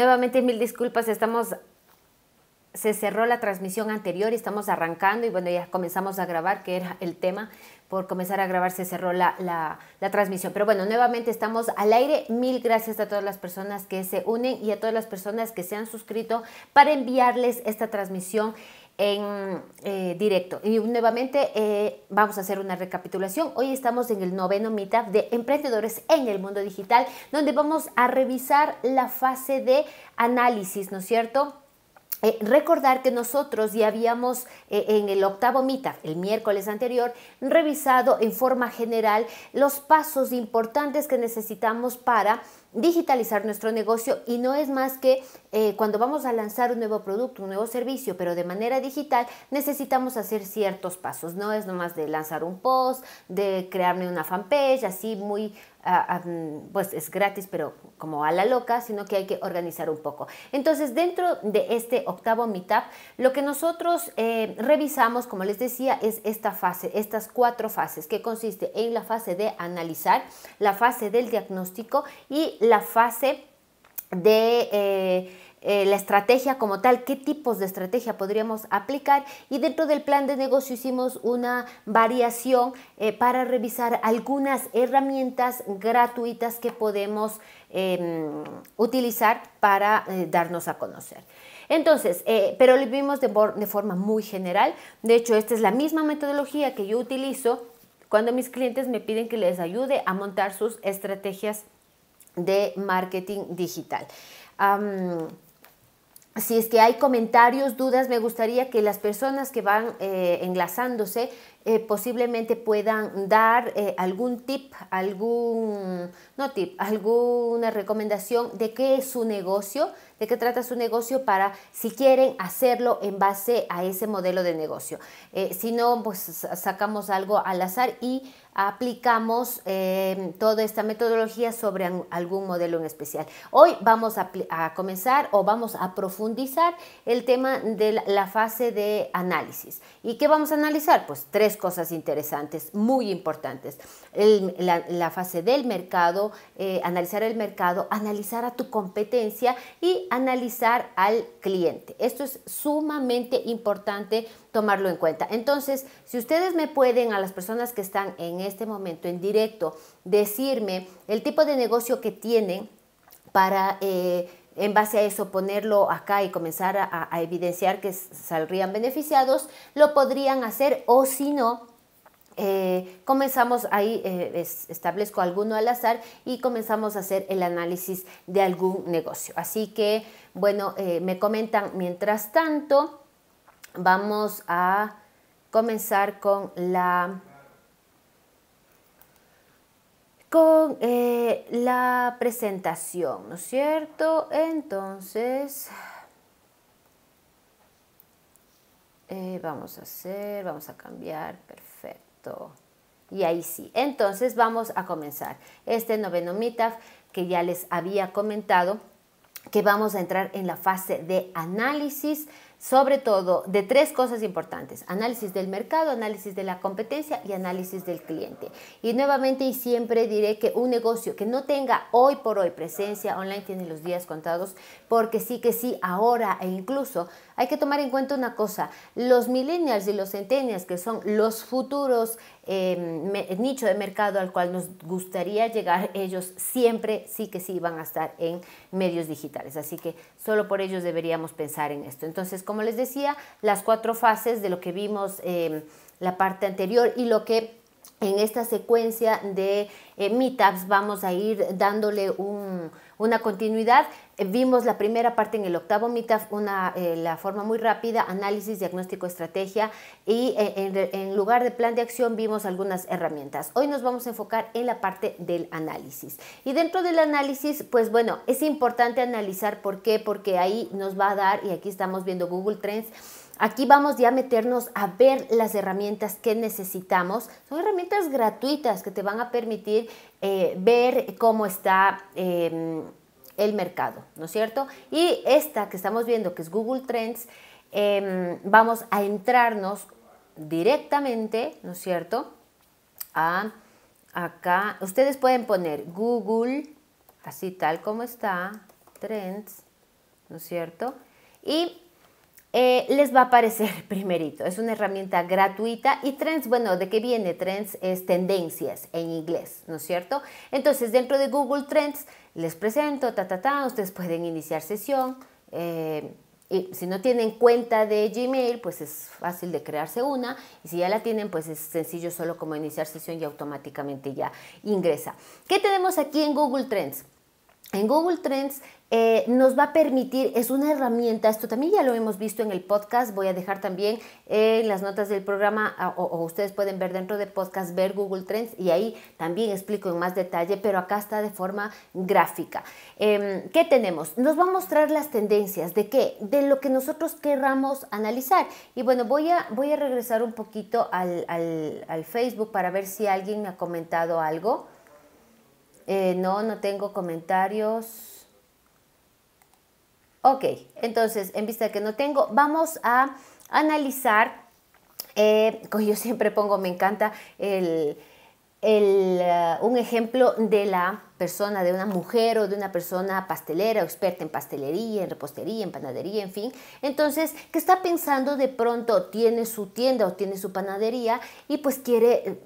Nuevamente, mil disculpas, se cerró la transmisión anterior y estamos arrancando y bueno, ya comenzamos a grabar, que era el tema, por comenzar a grabar se cerró la transmisión. Pero bueno, nuevamente estamos al aire. Mil gracias a todas las personas que se unen y a todas las personas que se han suscrito para enviarles esta transmisión en directo. Y nuevamente vamos a hacer una recapitulación. Hoy estamos en el 9º Meetup de Emprendedores en el Mundo Digital, donde vamos a revisar la fase de análisis, ¿no es cierto? Recordar que nosotros ya habíamos en el 8º Meetup, el miércoles anterior, revisado en forma general los pasos importantes que necesitamos para digitalizar nuestro negocio, y no es más que cuando vamos a lanzar un nuevo producto, un nuevo servicio, pero de manera digital, necesitamos hacer ciertos pasos. No es nomás de lanzar un post, de crearme una fanpage, así muy, pues es gratis, pero como a la loca, sino que hay que organizar un poco. Entonces, dentro de este 8º Meetup, lo que nosotros revisamos, como les decía, es esta fase, estas 4 fases, que consiste en la fase de analizar, la fase del diagnóstico y la fase de la estrategia como tal, qué tipos de estrategia podríamos aplicar, y dentro del plan de negocio hicimos una variación para revisar algunas herramientas gratuitas que podemos utilizar para darnos a conocer. Entonces, pero lo vimos de forma muy general. De hecho, esta es la misma metodología que yo utilizo cuando mis clientes me piden que les ayude a montar sus estrategias de marketing digital. Si es que hay comentarios, dudas, me gustaría que las personas que van enlazándose posiblemente puedan dar algún tip, alguna recomendación de qué es su negocio, de qué trata su negocio, para si quieren hacerlo en base a ese modelo de negocio. Si no, pues sacamos algo al azar y aplicamos toda esta metodología sobre algún modelo en especial. Hoy vamos a comenzar o vamos a profundizar el tema de la fase de análisis. ¿Y qué vamos a analizar? Pues 3 cosas interesantes, muy importantes. La fase del mercado, analizar el mercado, analizar a tu competencia y analizar al cliente. Esto es sumamente importante tomarlo en cuenta. Entonces, si ustedes me pueden, a las personas que están en este momento en directo, decirme el tipo de negocio que tienen para en base a eso ponerlo acá y comenzar a evidenciar que saldrían beneficiados, lo podrían hacer. O si no, comenzamos ahí, establezco alguno al azar y comenzamos a hacer el análisis de algún negocio. Así que, bueno, me comentan. Mientras tanto, vamos a comenzar con la presentación, ¿no es cierto? Entonces, vamos a cambiar, perfecto. Y ahí sí, entonces vamos a comenzar este 9º Meetup, que ya les había comentado que vamos a entrar en la fase de análisis, sobre todo de 3 cosas importantes: análisis del mercado, análisis de la competencia y análisis del cliente. Y nuevamente y siempre diré que un negocio que no tenga hoy por hoy presencia online tiene los días contados, porque sí que sí, ahora, e incluso hay que tomar en cuenta una cosa: los millennials y los centennials, que son los futuros nicho de mercado al cual nos gustaría llegar, ellos siempre sí que sí van a estar en medios digitales. Así que solo por ellos deberíamos pensar en esto. Entonces, como les decía, las 4 fases de lo que vimos la parte anterior y lo que en esta secuencia de meetups vamos a ir dándole una continuidad. Vimos la primera parte en el 8º Meetup, la forma muy rápida: análisis, diagnóstico, estrategia, y en lugar de plan de acción vimos algunas herramientas. Hoy nos vamos a enfocar en la parte del análisis. Y dentro del análisis, pues bueno, es importante analizar. ¿Por qué? Porque ahí nos va a dar, y aquí estamos viendo Google Trends, aquí vamos ya a meternos a ver las herramientas que necesitamos. Son herramientas gratuitas que te van a permitir ver cómo está el mercado, ¿no es cierto? Y esta que estamos viendo, que es Google Trends, vamos a entrarnos directamente, ¿no es cierto?, acá. Ustedes pueden poner Google, así tal como está, Trends, ¿no es cierto? Y les va a aparecer primerito. Es una herramienta gratuita. Y Trends, bueno, ¿de qué viene? Trends es tendencias en inglés, ¿no es cierto? Entonces, dentro de Google Trends, les presento, ustedes pueden iniciar sesión. Y si no tienen cuenta de Gmail, pues es fácil de crearse una. Y si ya la tienen, pues es sencillo, solo como iniciar sesión y automáticamente ya ingresa. ¿Qué tenemos aquí en Google Trends? En Google Trends nos va a permitir, es una herramienta, esto también ya lo hemos visto en el podcast, voy a dejar también en las notas del programa, o ustedes pueden ver dentro de podcast, ver Google Trends, y ahí también explico en más detalle, pero acá está de forma gráfica. ¿Qué tenemos? Nos va a mostrar las tendencias, ¿de qué? De lo que nosotros querramos analizar. Y bueno, voy a regresar un poquito al Facebook para ver si alguien me ha comentado algo. No tengo comentarios. Ok, entonces, en vista de que no tengo, vamos a analizar, como yo siempre pongo, me encanta un ejemplo de la persona, de una mujer o de una persona pastelera o experta en pastelería, en repostería, en panadería, en fin. Entonces, que está pensando, de pronto tiene su tienda o tiene su panadería y pues quiere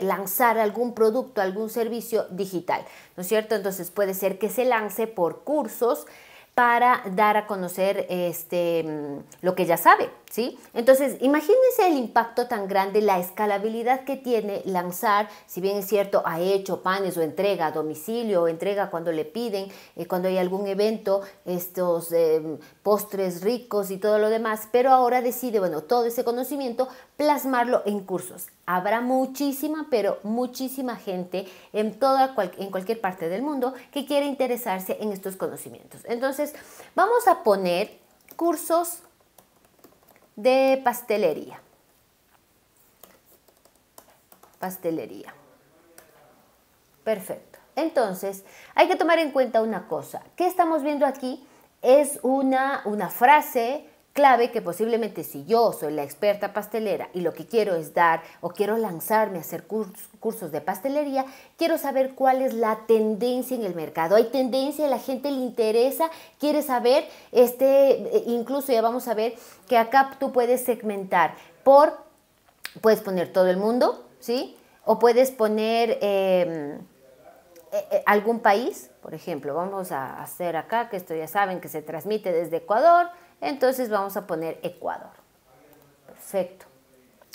lanzar algún producto, algún servicio digital, ¿no es cierto? Entonces puede ser que se lance por cursos para dar a conocer lo que ya sabe, ¿sí? Entonces, imagínense el impacto tan grande, la escalabilidad que tiene lanzar, si bien es cierto, ha hecho panes o entrega a domicilio, o entrega cuando le piden, cuando hay algún evento, estos postres ricos y todo lo demás, pero ahora decide, bueno, todo ese conocimiento, plasmarlo en cursos. Habrá muchísima, pero muchísima gente en cualquier parte del mundo que quiere interesarse en estos conocimientos. Entonces, vamos a poner cursos de pastelería. Pastelería. Perfecto. Entonces, hay que tomar en cuenta una cosa. ¿Qué estamos viendo aquí? Es una frase clave que posiblemente, si yo soy la experta pastelera y lo que quiero es dar o quiero lanzarme a hacer cursos de pastelería, quiero saber cuál es la tendencia en el mercado. Hay tendencia, la gente le interesa, quiere saber, incluso ya vamos a ver que acá tú puedes segmentar puedes poner todo el mundo, ¿sí? O puedes poner algún país, por ejemplo, vamos a hacer acá, que esto ya saben que se transmite desde Ecuador. Entonces vamos a poner Ecuador. Perfecto.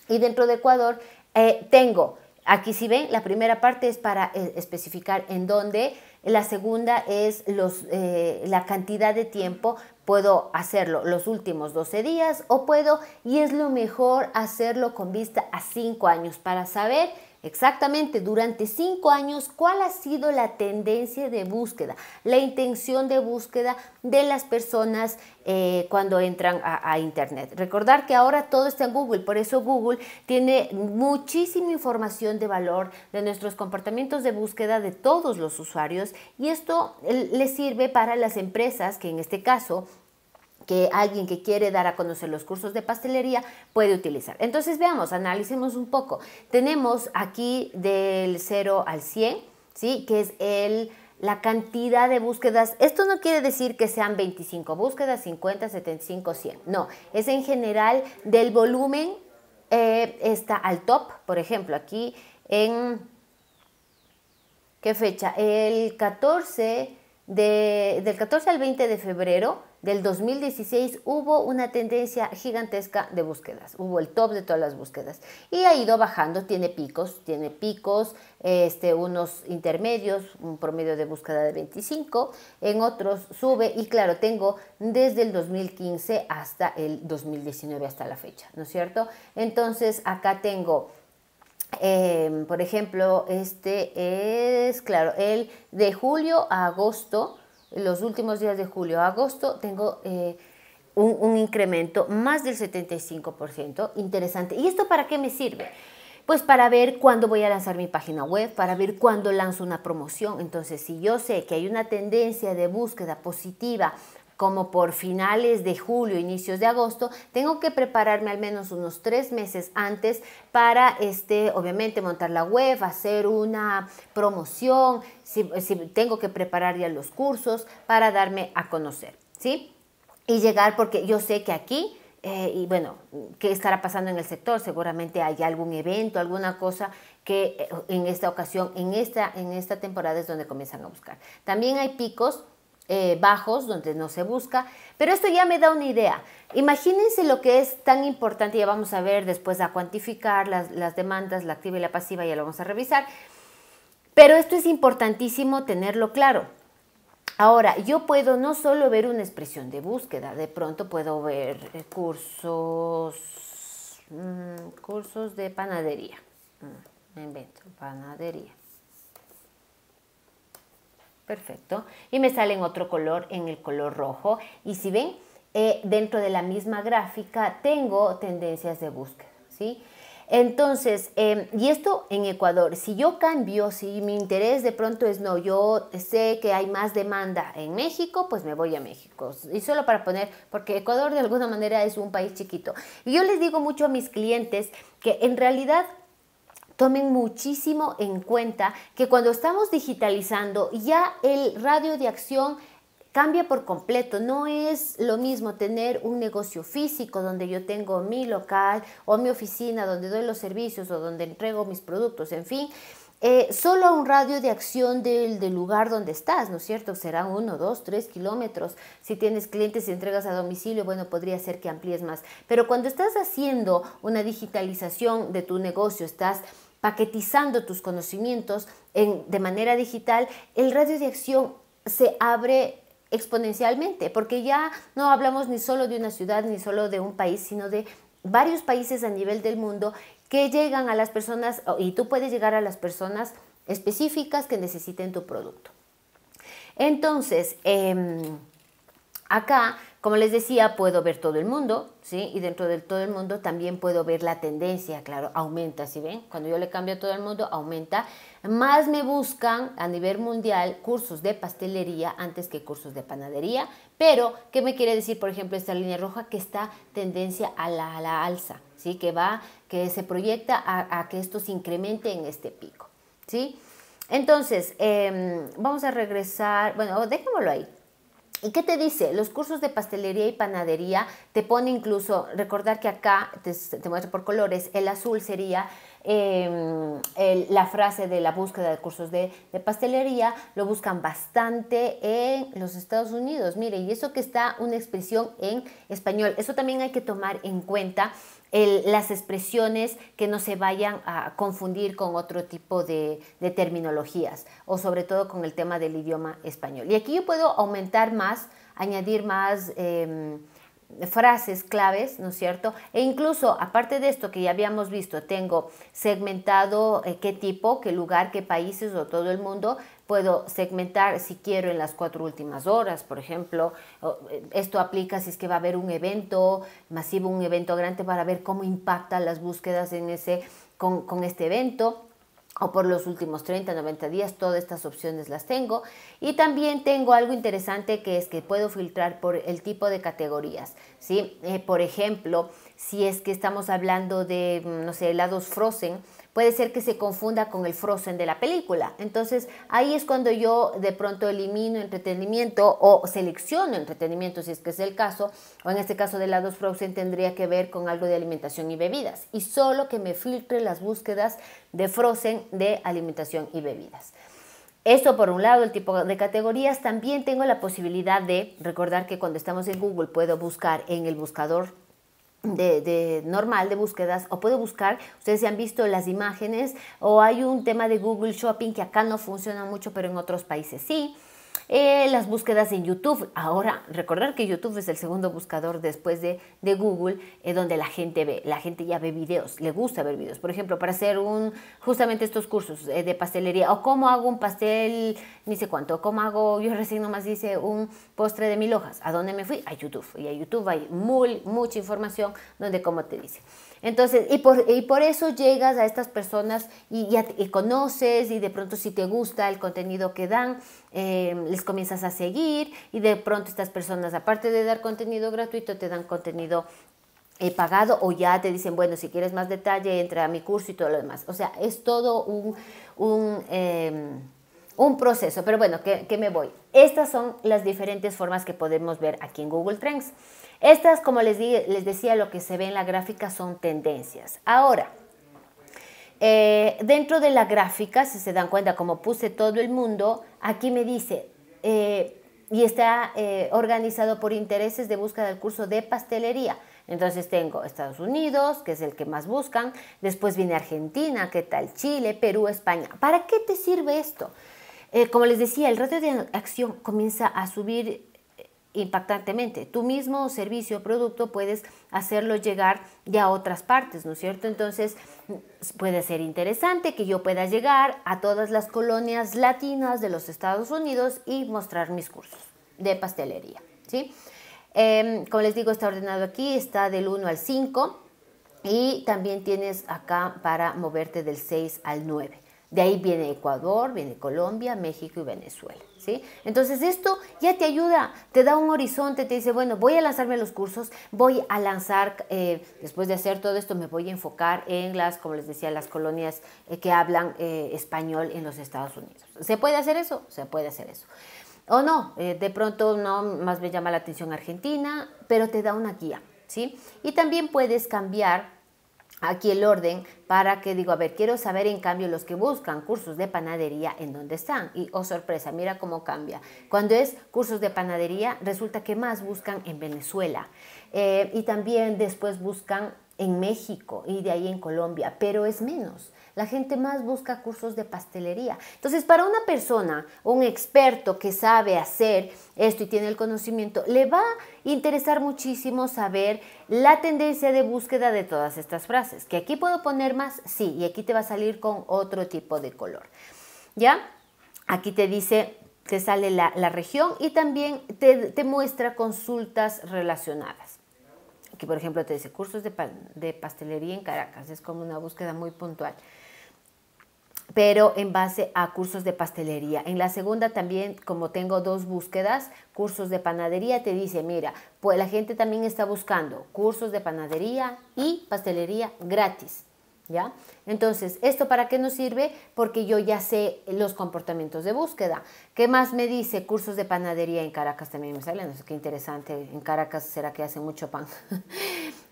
Y dentro de Ecuador tengo, aquí si ven, la primera parte es para especificar en dónde, la segunda es la cantidad de tiempo, puedo hacerlo los últimos 12 días o puedo, y es lo mejor hacerlo con vista a 5 años para saber exactamente durante 5 años cuál ha sido la tendencia de búsqueda, la intención de búsqueda de las personas cuando entran a Internet. Recordar que ahora todo está en Google, por eso Google tiene muchísima información de valor de nuestros comportamientos de búsqueda de todos los usuarios, y esto les sirve para las empresas que, en este caso, que alguien que quiere dar a conocer los cursos de pastelería puede utilizar. Entonces veamos, analicemos un poco. Tenemos aquí del 0 al 100, ¿sí? Que es la cantidad de búsquedas. Esto no quiere decir que sean 25 búsquedas, 50, 75, 100. No, es en general del volumen, está al top, por ejemplo, aquí en, ¿qué fecha? El 14 del 14 al 20 de febrero del 2016 hubo una tendencia gigantesca de búsquedas, hubo el top de todas las búsquedas y ha ido bajando, tiene picos, unos intermedios, un promedio de búsqueda de 25, en otros sube y claro, tengo desde el 2015 hasta el 2019 hasta la fecha, ¿no es cierto? Entonces acá tengo, por ejemplo, este es, claro, el de julio a agosto. Los últimos días de julio a agosto tengo un incremento más del 75%, interesante. ¿Y esto para qué me sirve? Pues para ver cuándo voy a lanzar mi página web, para ver cuándo lanzo una promoción. Entonces, si yo sé que hay una tendencia de búsqueda positiva como por finales de julio, inicios de agosto, tengo que prepararme al menos unos 3 meses antes para, obviamente, montar la web, hacer una promoción, si tengo que preparar ya los cursos para darme a conocer. ¿sí? Y llegar, porque yo sé que aquí, y bueno, ¿qué estará pasando en el sector? Seguramente hay algún evento, alguna cosa que en esta ocasión, en esta temporada es donde comienzan a buscar. También hay picos bajos donde no se busca, pero esto ya me da una idea. Imagínense lo que es tan importante, ya vamos a ver después a cuantificar las demandas, la activa y la pasiva, ya lo vamos a revisar. Pero esto es importantísimo tenerlo claro. Ahora, yo puedo no solo ver una expresión de búsqueda, de pronto puedo ver cursos de panadería. Me invento, panadería. Perfecto. Y me sale en otro color, en el color rojo. Y si ven, dentro de la misma gráfica tengo tendencias de búsqueda, ¿sí? Entonces, y esto en Ecuador, si yo cambio, si mi interés de pronto es no, yo sé que hay más demanda en México, pues me voy a México. Y solo para poner, porque Ecuador de alguna manera es un país chiquito. Y yo les digo mucho a mis clientes que en realidad tomen muchísimo en cuenta que cuando estamos digitalizando ya el radio de acción cambia por completo. No es lo mismo tener un negocio físico donde yo tengo mi local o mi oficina donde doy los servicios o donde entrego mis productos, en fin, solo a un radio de acción del lugar donde estás, ¿no es cierto? Serán 1, 2, 3 kilómetros. Si tienes clientes y entregas a domicilio, bueno, podría ser que amplíes más. Pero cuando estás haciendo una digitalización de tu negocio, estás paquetizando tus conocimientos de manera digital, el radio de acción se abre exponencialmente, porque ya no hablamos ni solo de una ciudad, ni solo de un país, sino de varios países a nivel del mundo que llegan a las personas, y tú puedes llegar a las personas específicas que necesiten tu producto. Entonces, acá, como les decía, puedo ver todo el mundo, ¿sí? Y dentro de todo el mundo también puedo ver la tendencia, claro, aumenta, ¿sí ven? Cuando yo le cambio a todo el mundo, aumenta. Más me buscan a nivel mundial cursos de pastelería antes que cursos de panadería, pero ¿qué me quiere decir, por ejemplo, esta línea roja? Que está tendencia a la alza, ¿sí? Que se proyecta a que esto se incremente en este pico, ¿sí? Entonces, vamos a regresar, bueno, dejémoslo ahí. ¿Y qué te dice? Los cursos de pastelería y panadería te pone incluso, recordar que acá te muestra por colores, el azul sería la frase de la búsqueda de cursos de pastelería, lo buscan bastante en los Estados Unidos, mire, y eso que está una expresión en español, eso también hay que tomar en cuenta, las expresiones que no se vayan a confundir con otro tipo de terminologías, o sobre todo con el tema del idioma español. Y aquí yo puedo aumentar más, añadir más frases claves, ¿no es cierto? E incluso, aparte de esto que ya habíamos visto, tengo segmentado qué tipo, qué lugar, qué países o todo el mundo. Puedo segmentar si quiero en las 4 últimas horas, por ejemplo. Esto aplica si es que va a haber un evento masivo, un evento grande, para ver cómo impactan las búsquedas con este evento, o por los últimos 30, 90 días, todas estas opciones las tengo. Y también tengo algo interesante, que es que puedo filtrar por el tipo de categorías, ¿sí? Por ejemplo, si es que estamos hablando de, no sé, helados frozen, puede ser que se confunda con el frozen de la película. Entonces, ahí es cuando yo de pronto elimino entretenimiento o selecciono entretenimiento, si es que es el caso, o en este caso de helados frozen tendría que ver con algo de alimentación y bebidas, y solo que me filtre las búsquedas de frozen de alimentación y bebidas. Esto por un lado, el tipo de categorías. También tengo la posibilidad de recordar que cuando estamos en Google puedo buscar en el buscador normal de búsquedas, o puedo buscar, ustedes ya han visto las imágenes, o hay un tema de Google Shopping que acá no funciona mucho, pero en otros países sí. Las búsquedas en YouTube. Ahora, recordar que YouTube es el segundo buscador después de Google, donde la gente ya ve videos, le gusta ver videos. Por ejemplo, para hacer justamente estos cursos de pastelería, o cómo hago un pastel, ni sé cuánto, cómo hago, yo recién nomás hice un postre de 1000 hojas. ¿A dónde me fui? A YouTube. Y a YouTube hay mucha información donde, como te dice. Entonces, y por eso llegas a estas personas y conoces, y de pronto si te gusta el contenido que dan, les comienzas a seguir, y de pronto estas personas, aparte de dar contenido gratuito, te dan contenido pagado, o ya te dicen, bueno, si quieres más detalle, entra a mi curso y todo lo demás. O sea, es todo un un proceso, pero bueno, que me voy. Estas son las diferentes formas que podemos ver aquí en Google Trends. Estas, como les decía, lo que se ve en la gráfica son tendencias. Ahora, dentro de la gráfica, si se dan cuenta, como puse todo el mundo, aquí me dice, y está organizado por intereses de búsqueda del curso de pastelería. Entonces tengo Estados Unidos, que es el que más buscan, después viene Argentina, ¿qué tal? Chile, Perú, España. ¿Para qué te sirve esto? Como les decía, el radio de acción comienza a subir impactantemente. Tu mismo servicio o producto puedes hacerlo llegar ya a otras partes, ¿no es cierto? Entonces puede ser interesante que yo pueda llegar a todas las colonias latinas de los Estados Unidos y mostrar mis cursos de pastelería, ¿sí? Como les digo, está ordenado aquí, está del 1 al 5 y también tienes acá para moverte del 6 al 9. De ahí viene Ecuador, viene Colombia, México y Venezuela, ¿sí? Entonces esto ya te ayuda, te da un horizonte, te dice, bueno, voy a lanzarme los cursos, voy a lanzar, después de hacer todo esto me voy a enfocar en las, como les decía, las colonias que hablan español en los Estados Unidos. ¿Se puede hacer eso? Se puede hacer eso. O no, de pronto no, más me llama la atención Argentina, pero te da una guía, ¿sí? Y también puedes cambiar aquí el orden para que digo, a ver, quiero saber en cambio los que buscan cursos de panadería en dónde están. Y, oh sorpresa, mira cómo cambia. Cuando es cursos de panadería, resulta que más buscan en Venezuela. Y también después buscan en México y de ahí en Colombia, pero es menos. La gente más busca cursos de pastelería. Entonces, para una persona, un experto que sabe hacer esto y tiene el conocimiento, le va a interesar muchísimo saber la tendencia de búsqueda de todas estas frases. ¿Que aquí puedo poner más? Sí, y aquí te va a salir con otro tipo de color. ¿Ya? Aquí te dice, te sale la región y también te muestra consultas relacionadas. Aquí, por ejemplo, te dice cursos de pastelería en Caracas. Es como una búsqueda muy puntual, pero en base a cursos de pastelería. En la segunda también, como tengo dos búsquedas, cursos de panadería, te dice, mira, pues la gente también está buscando cursos de panadería y pastelería gratis, ¿ya? Entonces, ¿esto para qué nos sirve? Porque yo ya sé los comportamientos de búsqueda. ¿Qué más me dice? Cursos de panadería en Caracas también me salen. No sé, qué interesante. En Caracas, ¿será que hace mucho pan?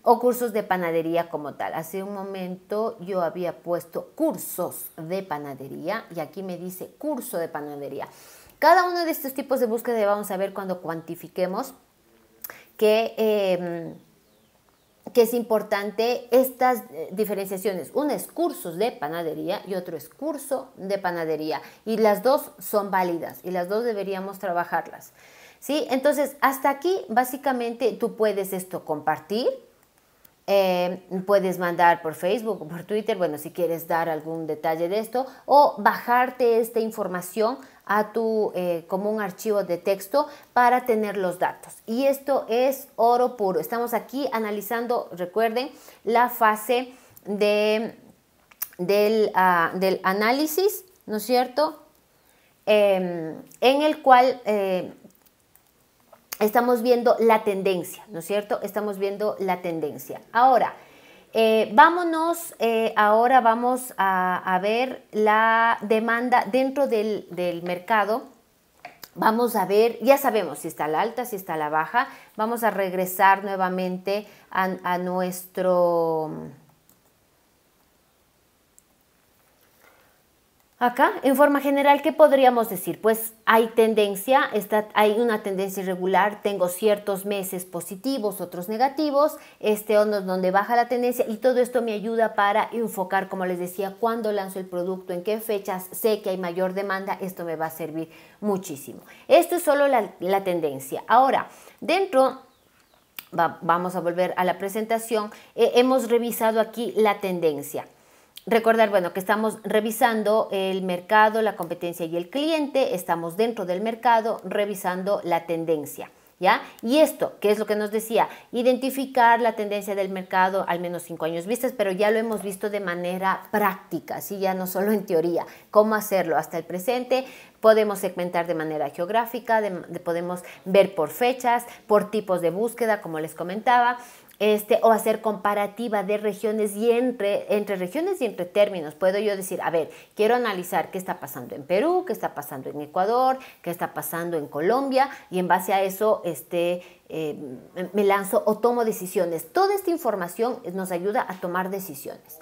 O cursos de panadería como tal. Hace un momento yo había puesto cursos de panadería y aquí me dice curso de panadería. Cada uno de estos tipos de búsqueda vamos a ver cuando cuantifiquemos que es importante estas diferenciaciones. Una es cursos de panadería y otro es curso de panadería. Y las dos son válidas y las dos deberíamos trabajarlas, ¿sí? Entonces, hasta aquí básicamente tú puedes esto compartir, puedes mandar por Facebook o por Twitter, bueno, si quieres dar algún detalle de esto, o bajarte esta información a tu, como un archivo de texto para tener los datos. Y esto es oro puro. Estamos aquí analizando, recuerden, la fase del análisis, ¿no es cierto? En el cual estamos viendo la tendencia, ¿no es cierto? Estamos viendo la tendencia. Ahora, vamos a ver la demanda dentro del mercado. Vamos a ver, ya sabemos si está la alta, si está la baja. Vamos a regresar nuevamente a nuestro... Acá, en forma general, ¿qué podríamos decir? Pues hay tendencia, hay una tendencia irregular, tengo ciertos meses positivos, otros negativos, este ono es donde baja la tendencia y todo esto me ayuda para enfocar, como les decía, cuándo lanzo el producto, en qué fechas, sé que hay mayor demanda, esto me va a servir muchísimo. Esto es solo la tendencia. Ahora, dentro... Vamos a volver a la presentación, hemos revisado aquí la tendencia. Recordar, bueno, que estamos revisando el mercado, la competencia y el cliente, estamos dentro del mercado revisando la tendencia, ¿ya? Y esto, ¿qué es lo que nos decía? Identificar la tendencia del mercado al menos 5 años vistas, pero ya lo hemos visto de manera práctica, ¿sí? Ya no solo en teoría, cómo hacerlo hasta el presente. Podemos segmentar de manera geográfica, podemos ver por fechas, por tipos de búsqueda, como les comentaba. o hacer comparativa de regiones y entre regiones y entre términos. Puedo yo decir, a ver, quiero analizar qué está pasando en Perú, qué está pasando en Ecuador, qué está pasando en Colombia, y en base a eso me lanzo o tomo decisiones. Toda esta información nos ayuda a tomar decisiones.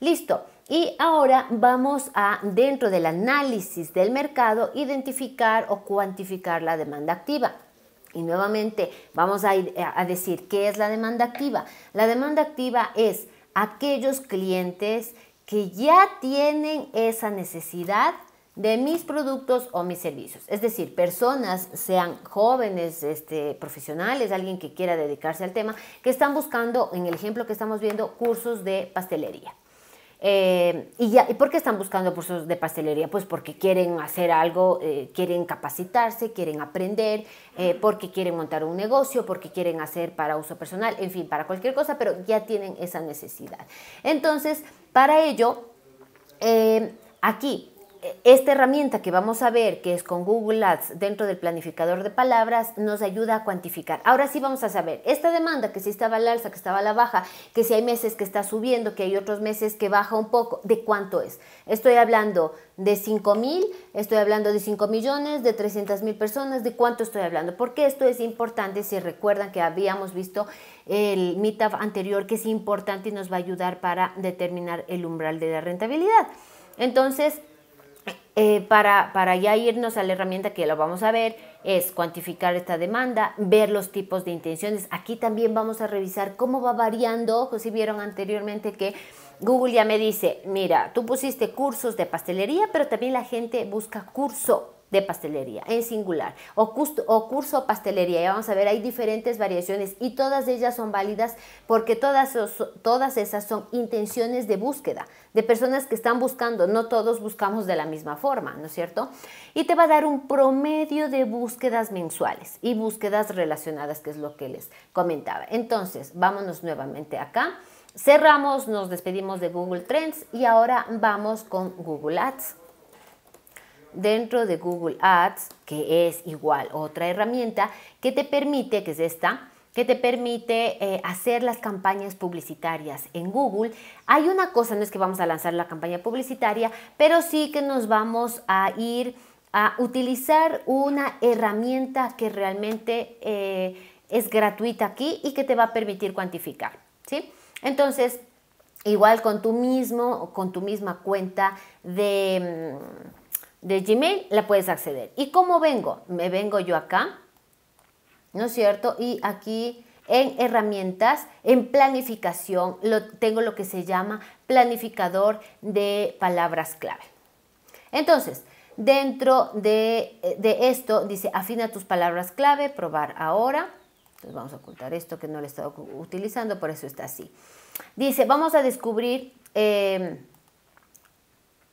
Listo. Y ahora vamos a, dentro del análisis del mercado, identificar o cuantificar la demanda activa. Y nuevamente vamos a ir a decir qué es la demanda activa. La demanda activa es aquellos clientes que ya tienen esa necesidad de mis productos o mis servicios. Es decir, personas, sean jóvenes, profesionales, alguien que quiera dedicarse al tema, que están buscando, en el ejemplo que estamos viendo, cursos de pastelería. ¿Y por qué están buscando cursos de pastelería? Pues porque quieren hacer algo, quieren capacitarse, quieren aprender, porque quieren montar un negocio, porque quieren hacer para uso personal, en fin, para cualquier cosa, pero ya tienen esa necesidad. Entonces, para ello, aquí, esta herramienta que vamos a ver, que es con Google Ads dentro del planificador de palabras, nos ayuda a cuantificar. Ahora sí vamos a saber esta demanda, que si estaba al alza, que estaba a la baja, que si hay meses que está subiendo, que hay otros meses que baja un poco, ¿de cuánto es? Estoy hablando de 5.000, estoy hablando de 5 millones, de 300.000 personas, ¿de cuánto estoy hablando? Porque esto es importante, si recuerdan que habíamos visto el meetup anterior, que es importante y nos va a ayudar para determinar el umbral de la rentabilidad. Entonces, para ya irnos a la herramienta que lo vamos a ver, es cuantificar esta demanda, ver los tipos de intenciones. Aquí también vamos a revisar cómo va variando. Pues si vieron anteriormente que Google ya me dice, mira, tú pusiste cursos de pastelería, pero también la gente busca curso de pastelería en singular o curso pastelería. Ya vamos a ver, hay diferentes variaciones y todas ellas son válidas porque todas esas son intenciones de búsqueda de personas que están buscando. No todos buscamos de la misma forma, ¿no es cierto? Y te va a dar un promedio de búsquedas mensuales y búsquedas relacionadas, que es lo que les comentaba. Entonces, vámonos nuevamente acá. Cerramos, nos despedimos de Google Trends y ahora vamos con Google Ads. Dentro de Google Ads, que es igual otra herramienta que te permite, que es esta, que te permite hacer las campañas publicitarias en Google. Hay una cosa, no es que vamos a lanzar la campaña publicitaria, pero sí que nos vamos a ir a utilizar una herramienta que realmente es gratuita aquí y que te va a permitir cuantificar, ¿sí? Entonces, igual con tu misma cuenta de Gmail la puedes acceder. ¿Y cómo vengo? Me vengo yo acá, ¿no es cierto? Y aquí en herramientas, en planificación, tengo lo que se llama planificador de palabras clave. Entonces, dentro de esto dice, afina tus palabras clave, probar ahora. Entonces vamos a ocultar esto que no lo he estado utilizando, por eso está así. Dice, vamos a descubrir...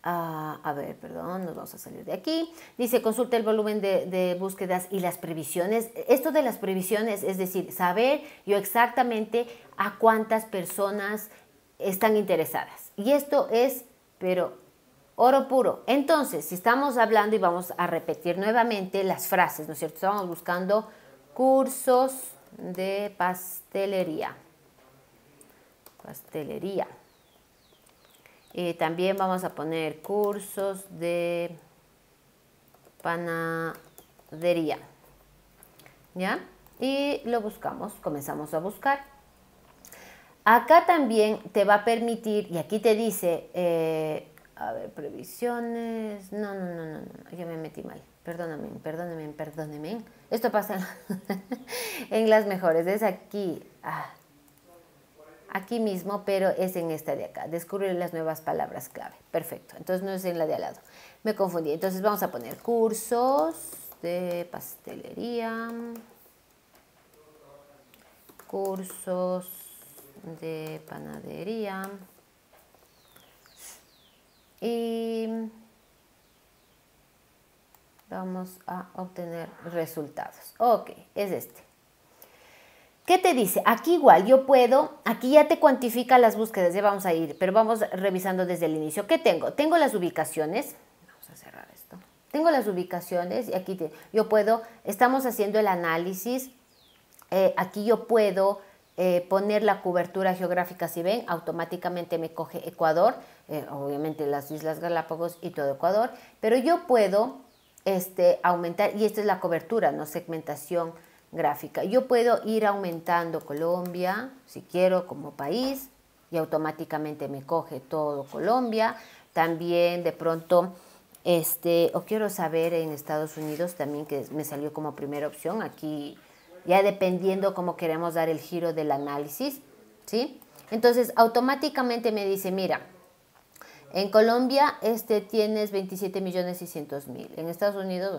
a ver, perdón, nos vamos a salir de aquí. Dice, consulta el volumen de búsquedas y las previsiones. Esto de las previsiones, es decir, saber yo exactamente a cuántas personas están interesadas. Y esto es, pero, oro puro. Entonces, si estamos hablando, y vamos a repetir nuevamente las frases, ¿no es cierto? Estamos buscando cursos de pastelería. Pastelería. También vamos a poner cursos de panadería, ¿ya? Y lo buscamos, comenzamos a buscar. Acá también te va a permitir, y aquí te dice, a ver, previsiones, no, ya me metí mal, perdóname. Esto pasa en las mejores, es aquí, aquí mismo, pero es en esta de acá. Descubrir las nuevas palabras clave. Perfecto. Entonces no es en la de al lado. Me confundí. Entonces vamos a poner cursos de pastelería. Cursos de panadería. Y vamos a obtener resultados. Ok, es este. ¿Qué te dice? Aquí igual yo puedo, aquí ya te cuantifica las búsquedas, ya vamos a ir, pero vamos revisando desde el inicio. ¿Qué tengo? Tengo las ubicaciones, vamos a cerrar esto, tengo las ubicaciones y aquí yo puedo, estamos haciendo el análisis, aquí yo puedo poner la cobertura geográfica, si ven, automáticamente me coge Ecuador, obviamente las Islas Galápagos y todo Ecuador, pero yo puedo aumentar, y esta es la cobertura, no segmentación gráfica, yo puedo ir aumentando Colombia, si quiero, como país, y automáticamente me coge todo Colombia. También de pronto, o quiero saber en Estados Unidos también, que me salió como primera opción, aquí ya dependiendo cómo queremos dar el giro del análisis, ¿sí? Entonces, automáticamente me dice, mira, en Colombia tienes 27.600.000, en Estados Unidos,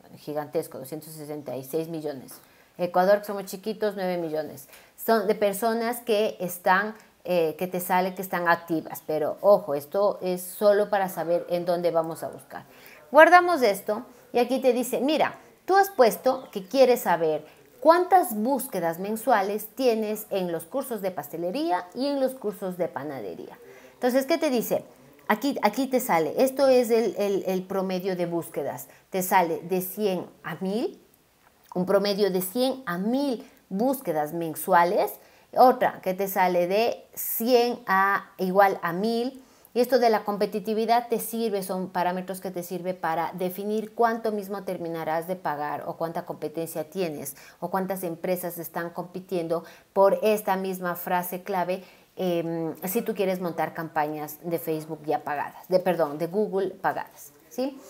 bueno, gigantesco, 266 millones, Ecuador, que somos chiquitos, 9 millones, son de personas que están, que te sale que están activas, pero ojo, esto es solo para saber en dónde vamos a buscar. Guardamos esto y aquí te dice, mira, tú has puesto que quieres saber cuántas búsquedas mensuales tienes en los cursos de pastelería y en los cursos de panadería. Entonces, ¿qué te dice? Aquí te sale, esto es el promedio de búsquedas, te sale de 100 a 1000, un promedio de 100 a 1000 búsquedas mensuales, otra que te sale de 100 a igual a 1000, y esto de la competitividad te sirve, son parámetros que te sirve para definir cuánto mismo terminarás de pagar o cuánta competencia tienes o cuántas empresas están compitiendo por esta misma frase clave, si tú quieres montar campañas de Facebook ya pagadas, de Google pagadas, ¿sí?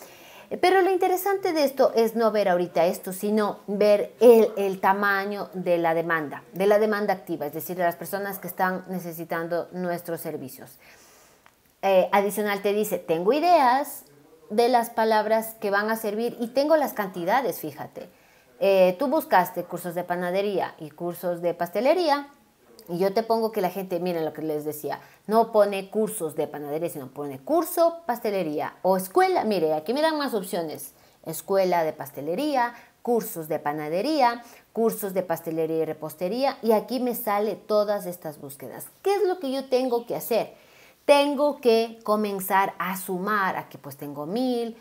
Pero lo interesante de esto es no ver ahorita esto, sino ver el tamaño de la demanda activa, es decir, de las personas que están necesitando nuestros servicios. Adicional te dice, tengo ideas de las palabras que van a servir y tengo las cantidades, fíjate. Tú buscaste cursos de panadería y cursos de pastelería, y yo te pongo que la gente, miren lo que les decía, no pone cursos de panadería, sino pone curso, pastelería o escuela. Mire, aquí miran más opciones. Escuela de pastelería, cursos de panadería, cursos de pastelería y repostería. Y aquí me sale todas estas búsquedas. ¿Qué es lo que yo tengo que hacer? Tengo que comenzar a sumar. Aquí pues tengo 1000,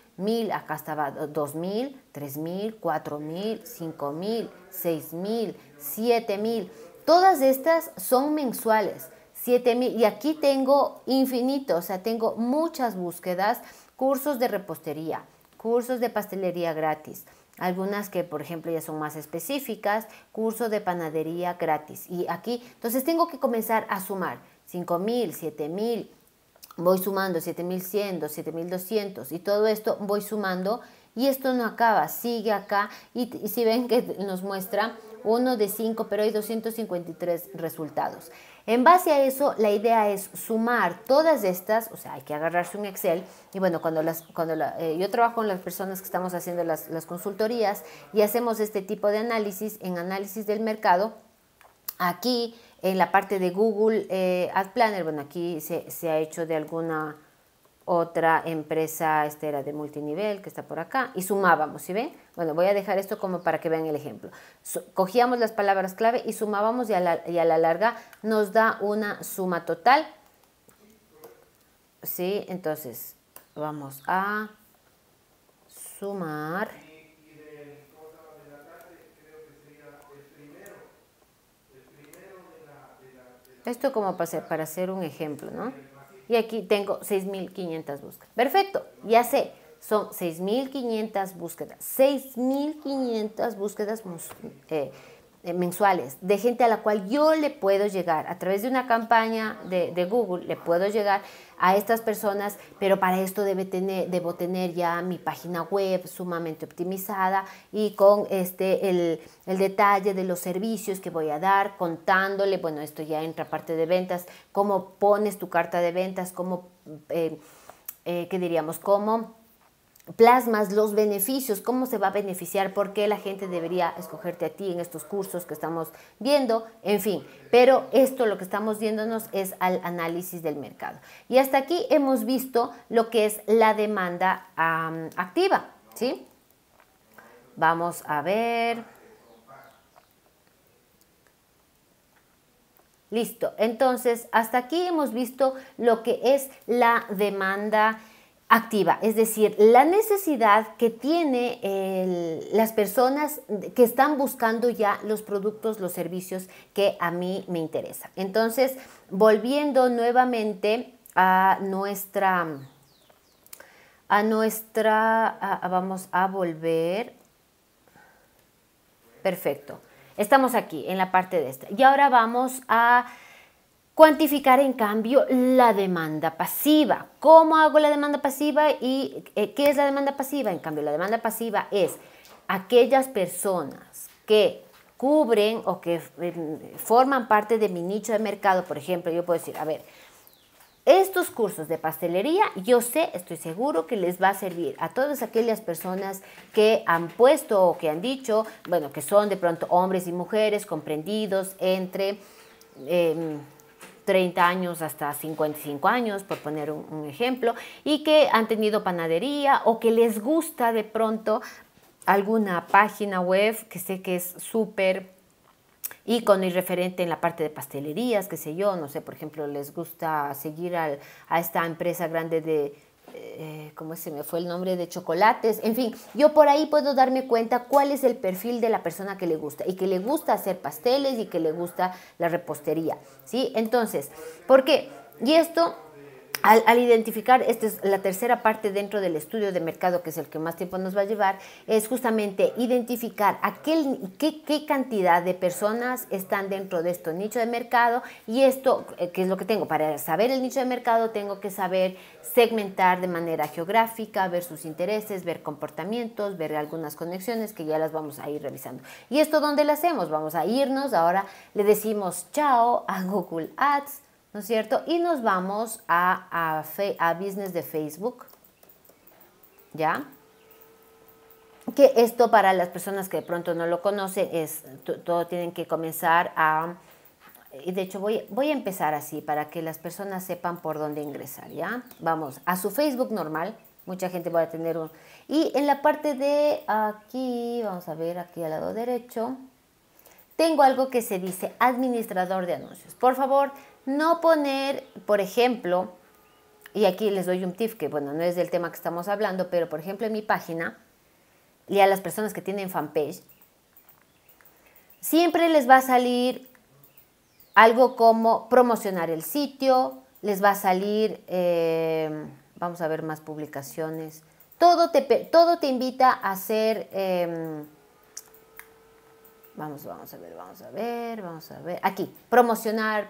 acá estaba 2000, 3000, 4000, 5000, 6000, 7000. Todas estas son mensuales, 7.000, y aquí tengo infinito, o sea, tengo muchas búsquedas, cursos de repostería, cursos de pastelería gratis, algunas que, por ejemplo, ya son más específicas, curso de panadería gratis, y aquí, entonces tengo que comenzar a sumar, 5.000, 7.000, voy sumando, 7.100, 7.200, y todo esto voy sumando, y esto no acaba, sigue acá, y si ven que nos muestra uno de 5, pero hay 253 resultados. En base a eso, la idea es sumar todas estas, o sea, hay que agarrarse un Excel, y bueno, yo trabajo con las personas que estamos haciendo las consultorías y hacemos este tipo de análisis, en análisis del mercado, aquí en la parte de Google Ad Planner, bueno, aquí se ha hecho de alguna otra empresa, era de multinivel, que está por acá, y sumábamos, ¿sí ven? Bueno, voy a dejar esto como para que vean el ejemplo. Cogíamos las palabras clave y sumábamos, y a la larga nos da una suma total. Sí, entonces vamos a sumar. Esto como para hacer un ejemplo, ¿no? Y aquí tengo 6.500 búsquedas. Perfecto, ya sé, son 6.500 búsquedas. 6.500 búsquedas mensuales de gente a la cual yo le puedo llegar. A través de una campaña de Google le puedo llegar a estas personas, pero para esto debo tener ya mi página web sumamente optimizada y con el detalle de los servicios que voy a dar, contándole, bueno, esto ya entra parte de ventas, cómo pones tu carta de ventas, cómo, ¿qué diríamos? Cómo plasmas los beneficios, cómo se va a beneficiar, por qué la gente debería escogerte a ti en estos cursos que estamos viendo, en fin. Pero esto lo que estamos viéndonos es al análisis del mercado. Y hasta aquí hemos visto lo que es la demanda activa, ¿sí? Vamos a ver. Listo. Entonces, hasta aquí hemos visto lo que es la demanda activa, es decir, la necesidad que tienen las personas que están buscando ya los productos, los servicios que a mí me interesan. Entonces, volviendo nuevamente a vamos a volver, perfecto, estamos aquí en la parte de esta y ahora vamos a cuantificar en cambio la demanda pasiva. ¿Cómo hago la demanda pasiva y qué es la demanda pasiva? En cambio, la demanda pasiva es aquellas personas que cubren o que forman parte de mi nicho de mercado. Por ejemplo, yo puedo decir, a ver, estos cursos de pastelería, yo sé, estoy seguro que les va a servir a todas aquellas personas que han puesto o que han dicho, bueno, que son de pronto hombres y mujeres comprendidos entre 30 años hasta 55 años, por poner un ejemplo, y que han tenido panadería o que les gusta de pronto alguna página web que sé que es súper ícono y referente en la parte de pastelerías, qué sé yo, no sé, por ejemplo, les gusta seguir a esta empresa grande de, ¿cómo se me fue el nombre? De chocolates. En fin, yo por ahí puedo darme cuenta cuál es el perfil de la persona que le gusta y que le gusta hacer pasteles y que le gusta la repostería, ¿sí? Entonces, ¿por qué? Y esto, al identificar, esta es la tercera parte dentro del estudio de mercado, que es el que más tiempo nos va a llevar, es justamente identificar qué cantidad de personas están dentro de este nicho de mercado. Y esto, ¿qué es lo que tengo? Para saber el nicho de mercado tengo que saber segmentar de manera geográfica, ver sus intereses, ver comportamientos, ver algunas conexiones que ya las vamos a ir revisando. ¿Y esto dónde lo hacemos? Vamos a irnos, ahora le decimos chao a Google Ads, ¿no es cierto? Y nos vamos a Business de Facebook, ¿ya? Que esto, para las personas que de pronto no lo conocen, es todo, tienen que comenzar a... Y de hecho voy a empezar así para que las personas sepan por dónde ingresar, ¿ya? Vamos a su Facebook normal, mucha gente va a tener un... Y en la parte de aquí, vamos a ver aquí al lado derecho, tengo algo que se dice administrador de anuncios. Por favor, no poner, por ejemplo, y aquí les doy un tip que, bueno, no es del tema que estamos hablando, pero por ejemplo en mi página y a las personas que tienen fanpage, siempre les va a salir algo como promocionar el sitio, les va a salir, vamos a ver más publicaciones, todo te invita a hacer... Vamos a ver. Aquí, promocionar.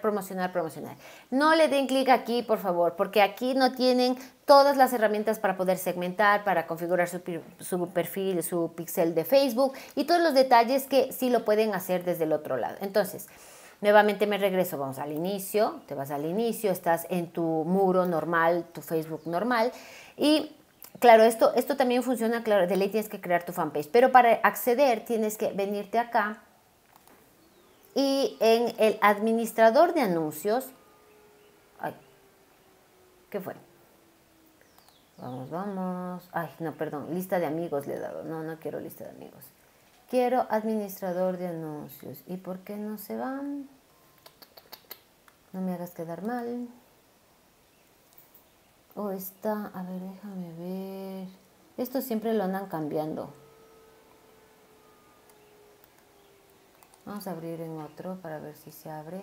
No le den clic aquí, por favor, porque aquí no tienen todas las herramientas para poder segmentar, para configurar su perfil, su pixel de Facebook y todos los detalles que sí lo pueden hacer desde el otro lado. Entonces, nuevamente me regreso, vamos al inicio, te vas al inicio, estás en tu muro normal, tu Facebook normal y... Claro, esto también funciona, claro, de ley tienes que crear tu fanpage, pero para acceder tienes que venirte acá y en el administrador de anuncios, ay, ¿qué fue? Vamos, ay, no, perdón, lista de amigos le he dado, no quiero lista de amigos, quiero administrador de anuncios. ¿Y por qué no se van? No me hagas quedar mal. O está, a ver, déjame ver. Esto siempre lo andan cambiando. Vamos a abrir en otro para ver si se abre.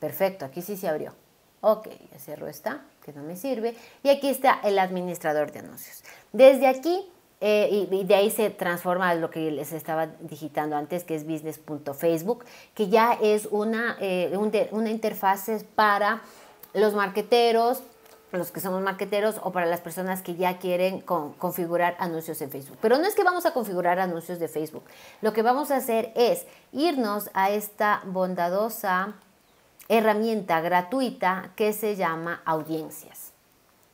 Perfecto, aquí sí se abrió. Ok, ya cierro esta, que no me sirve. Y aquí está el administrador de anuncios. Desde aquí, y de ahí se transforma lo que les estaba digitando antes, que es business.facebook, que ya es una interfaz para los marqueteros, los que somos marqueteros o para las personas que ya quieren configurar anuncios en Facebook. Pero no es que vamos a configurar anuncios de Facebook. Lo que vamos a hacer es irnos a esta bondadosa herramienta gratuita que se llama Audiencias.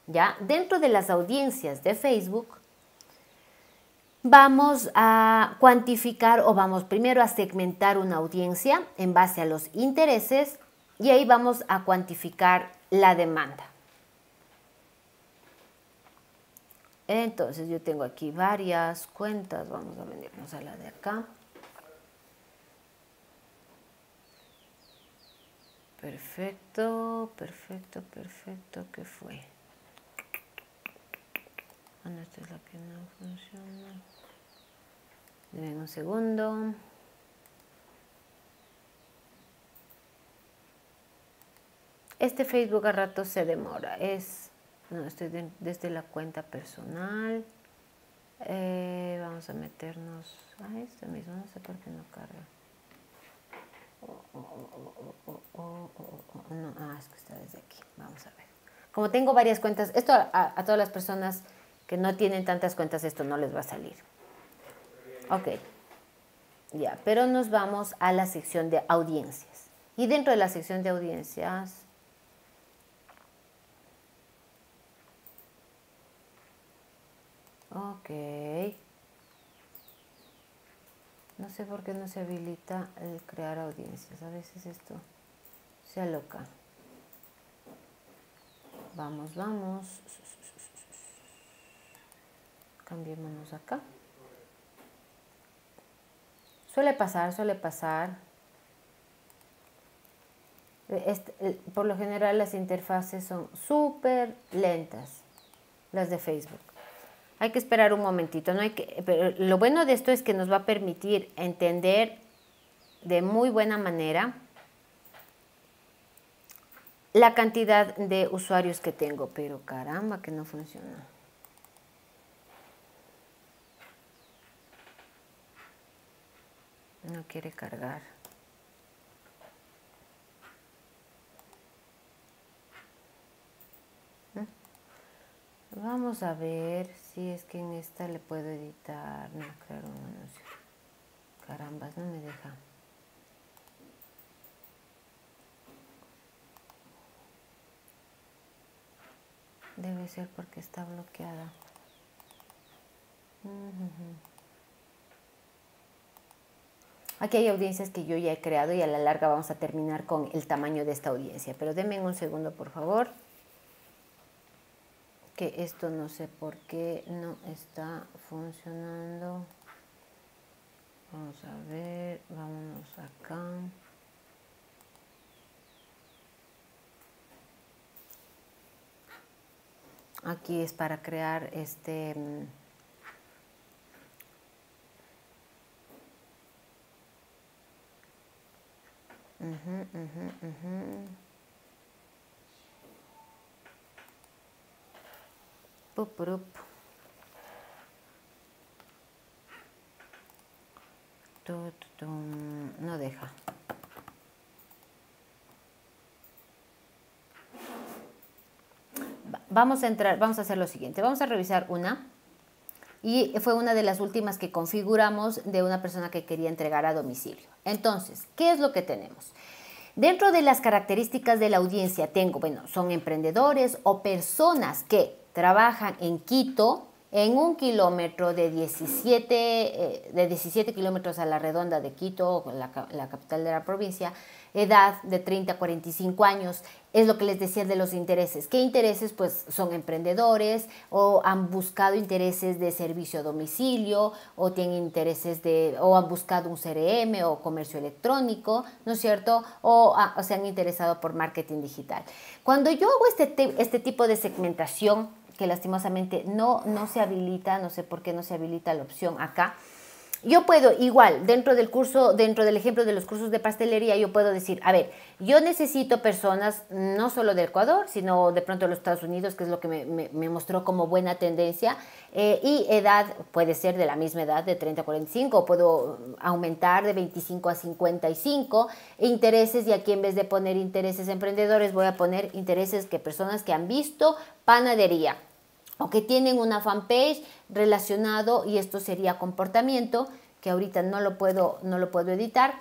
¿Ya? Dentro de las audiencias de Facebook vamos a cuantificar o vamos primero a segmentar una audiencia en base a los intereses y ahí vamos a cuantificar la demanda. Entonces yo tengo aquí varias cuentas, vamos a venirnos a la de acá. Perfecto, ¿qué fue? Bueno, esta es la que no funciona. Denme un segundo. Este Facebook a rato se demora. No, estoy desde la cuenta personal. Vamos a meternos. Ay, esto mismo, no sé por qué no carga. No, es que está desde aquí. Vamos a ver. Como tengo varias cuentas, esto a todas las personas que no tienen tantas cuentas, esto no les va a salir. Ok. Ya, pero nos vamos a la sección de audiencias. Y dentro de la sección de audiencias, ok, no sé por qué no se habilita el crear audiencias, a veces esto se aloca. Vamos, cambiémonos acá. Suele pasar. Por lo general las interfaces son súper lentas, las de Facebook. Hay que esperar un momentito, no hay que, pero lo bueno de esto es que nos va a permitir entender de muy buena manera la cantidad de usuarios que tengo, pero caramba que no funciona. No quiere cargar. Vamos a ver si es que en esta le puedo editar. No, crear un anuncio. Carambas, no me deja. Debe ser porque está bloqueada. Aquí hay audiencias que yo ya he creado y a la larga vamos a terminar con el tamaño de esta audiencia. Pero denme un segundo, por favor. Que esto no sé por qué no está funcionando. Vamos a ver, vámonos acá. Aquí es para crear este No deja. Vamos a entrar, vamos a hacer lo siguiente. Vamos a revisar una. Y fue una de las últimas que configuramos de una persona que quería entregar a domicilio. Entonces, ¿qué es lo que tenemos? Dentro de las características de la audiencia tengo, bueno, son emprendedores o personas que trabajan en Quito, en un kilómetro de 17 kilómetros a la redonda de Quito, la capital de la provincia, edad de 30 a 45 años, es lo que les decía de los intereses. ¿Qué intereses? Pues son emprendedores o han buscado intereses de servicio a domicilio o tienen intereses de, o han buscado un CRM o comercio electrónico, ¿no es cierto? O se han interesado por marketing digital. Cuando yo hago este tipo de segmentación, que lastimosamente no se habilita, no sé por qué no se habilita la opción acá. Yo puedo igual, dentro del curso, dentro del ejemplo de los cursos de pastelería, yo puedo decir, a ver, yo necesito personas no solo de Ecuador, sino de pronto de los Estados Unidos, que es lo que me mostró como buena tendencia, y edad puede ser de la misma edad, de 30 a 45, o puedo aumentar de 25 a 55, intereses, y aquí en vez de poner intereses emprendedores, voy a poner intereses que personas que han visto panadería, o que tienen una fanpage relacionado, y esto sería comportamiento, que ahorita no lo puedo editar,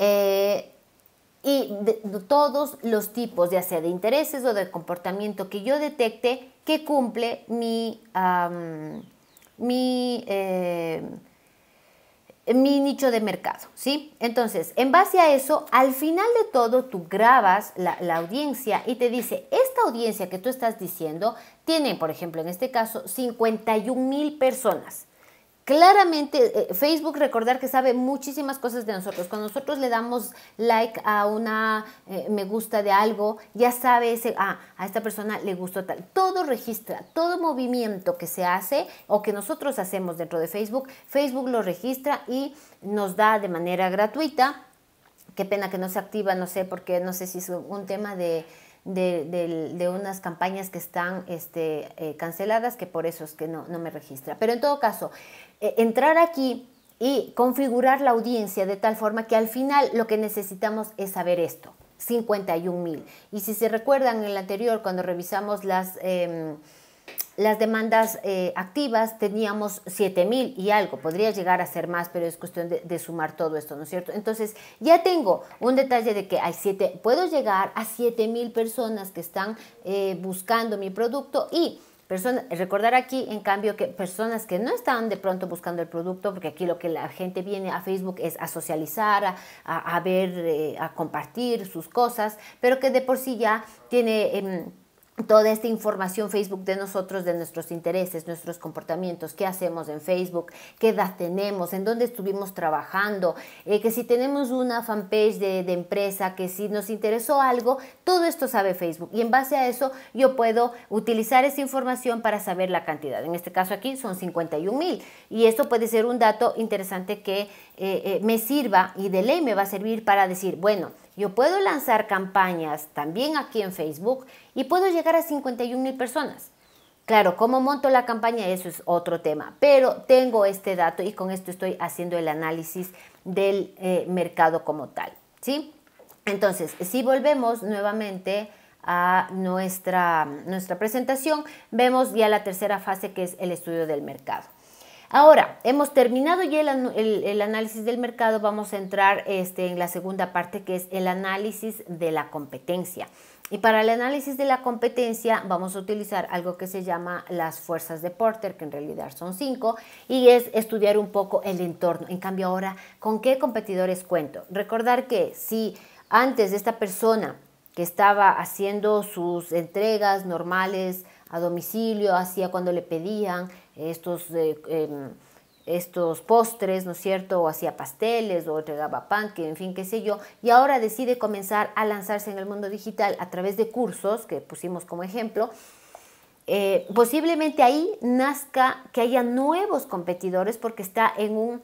y de todos los tipos, ya sea de intereses o de comportamiento que yo detecte, que cumple mi nicho de mercado, ¿sí? Entonces, en base a eso, al final de todo, tú grabas la audiencia y te dice, esta audiencia que tú estás diciendo tiene, por ejemplo, en este caso, 51,000 personas. Claramente, Facebook, recordar que sabe muchísimas cosas de nosotros. Cuando nosotros le damos like a una me gusta de algo, ya sabe ese, a esta persona le gustó tal. Todo registra, todo movimiento que se hace o que nosotros hacemos dentro de Facebook, Facebook lo registra y nos da de manera gratuita. Qué pena que no se activa, no sé, porque no sé si es un tema de unas campañas que están canceladas, que por eso es que no me registra. Pero en todo caso, entrar aquí y configurar la audiencia de tal forma que al final lo que necesitamos es saber esto, 51.000. Y si se recuerdan en el anterior, cuando revisamos las demandas activas, teníamos 7.000 y algo, podría llegar a ser más, pero es cuestión de sumar todo esto, ¿no es cierto? Entonces ya tengo un detalle de que hay puedo llegar a 7.000 personas que están buscando mi producto y recordar aquí, en cambio, que personas que no están de pronto buscando el producto, porque aquí lo que la gente viene a Facebook es a socializar, a ver, a compartir sus cosas, pero que de por sí ya tiene toda esta información Facebook de nosotros, de nuestros intereses, nuestros comportamientos, qué hacemos en Facebook, qué edad tenemos, en dónde estuvimos trabajando, que si tenemos una fanpage de empresa, que si nos interesó algo, todo esto sabe Facebook. Y en base a eso yo puedo utilizar esa información para saber la cantidad. En este caso aquí son 51.000 y esto puede ser un dato interesante que me sirva y de ley me va a servir para decir, bueno, yo puedo lanzar campañas también aquí en Facebook y puedo llegar a 51.000 personas. Claro, cómo monto la campaña, eso es otro tema, pero tengo este dato y con esto estoy haciendo el análisis del mercado como tal, ¿sí? Entonces, si volvemos nuevamente a nuestra presentación, vemos ya la tercera fase, que es el estudio del mercado. Ahora, hemos terminado ya el análisis del mercado, vamos a entrar en la segunda parte, que es el análisis de la competencia. Y para el análisis de la competencia vamos a utilizar algo que se llama las fuerzas de Porter, que en realidad son 5, y es estudiar un poco el entorno. En cambio ahora, ¿con qué competidores cuento? Recordar que si antes de esta persona que estaba haciendo sus entregas normales a domicilio, hacía cuando le pedían estos postres, ¿no es cierto?, o hacía pasteles, o entregaba pan, que en fin, qué sé yo, y ahora decide comenzar a lanzarse en el mundo digital a través de cursos, que pusimos como ejemplo, posiblemente ahí nazca que haya nuevos competidores porque está en un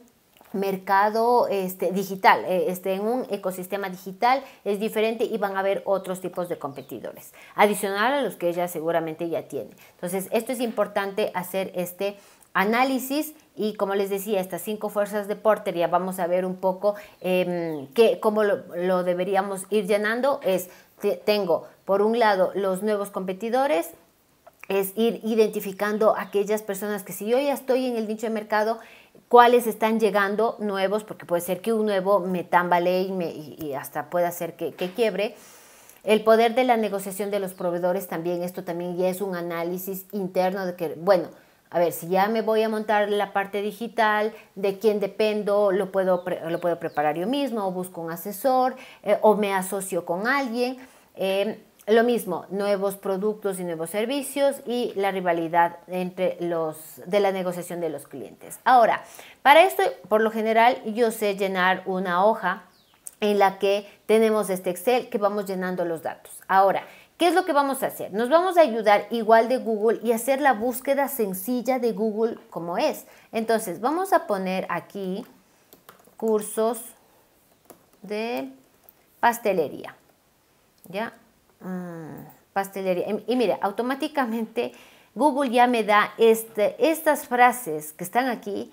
mercado digital, en un ecosistema digital, es diferente y van a haber otros tipos de competidores, adicional a los que ella seguramente ya tiene. Entonces, esto es importante hacer este análisis y, como les decía, estas 5 fuerzas de Porter, ya vamos a ver un poco cómo lo deberíamos ir llenando. Tengo, por un lado, los nuevos competidores, es ir identificando aquellas personas que, si yo ya estoy en el nicho de mercado, cuáles están llegando nuevos, porque puede ser que un nuevo me tambalee y hasta pueda ser que quiebre. El poder de la negociación de los proveedores también, esto también ya es un análisis interno de que, bueno, a ver, si ya me voy a montar la parte digital, de quién dependo, lo puedo preparar yo mismo, o busco un asesor, o me asocio con alguien. Lo mismo, nuevos productos y nuevos servicios y la rivalidad de la negociación de los clientes. Ahora, para esto, por lo general, yo sé llenar una hoja en la que tenemos este Excel que vamos llenando los datos. Ahora, ¿qué es lo que vamos a hacer? Nos vamos a ayudar igual de Google y hacer la búsqueda sencilla de Google como es. Entonces, vamos a poner aquí cursos de pastelería, ¿ya? Pastelería. Y mira, automáticamente Google ya me da estas frases que están aquí.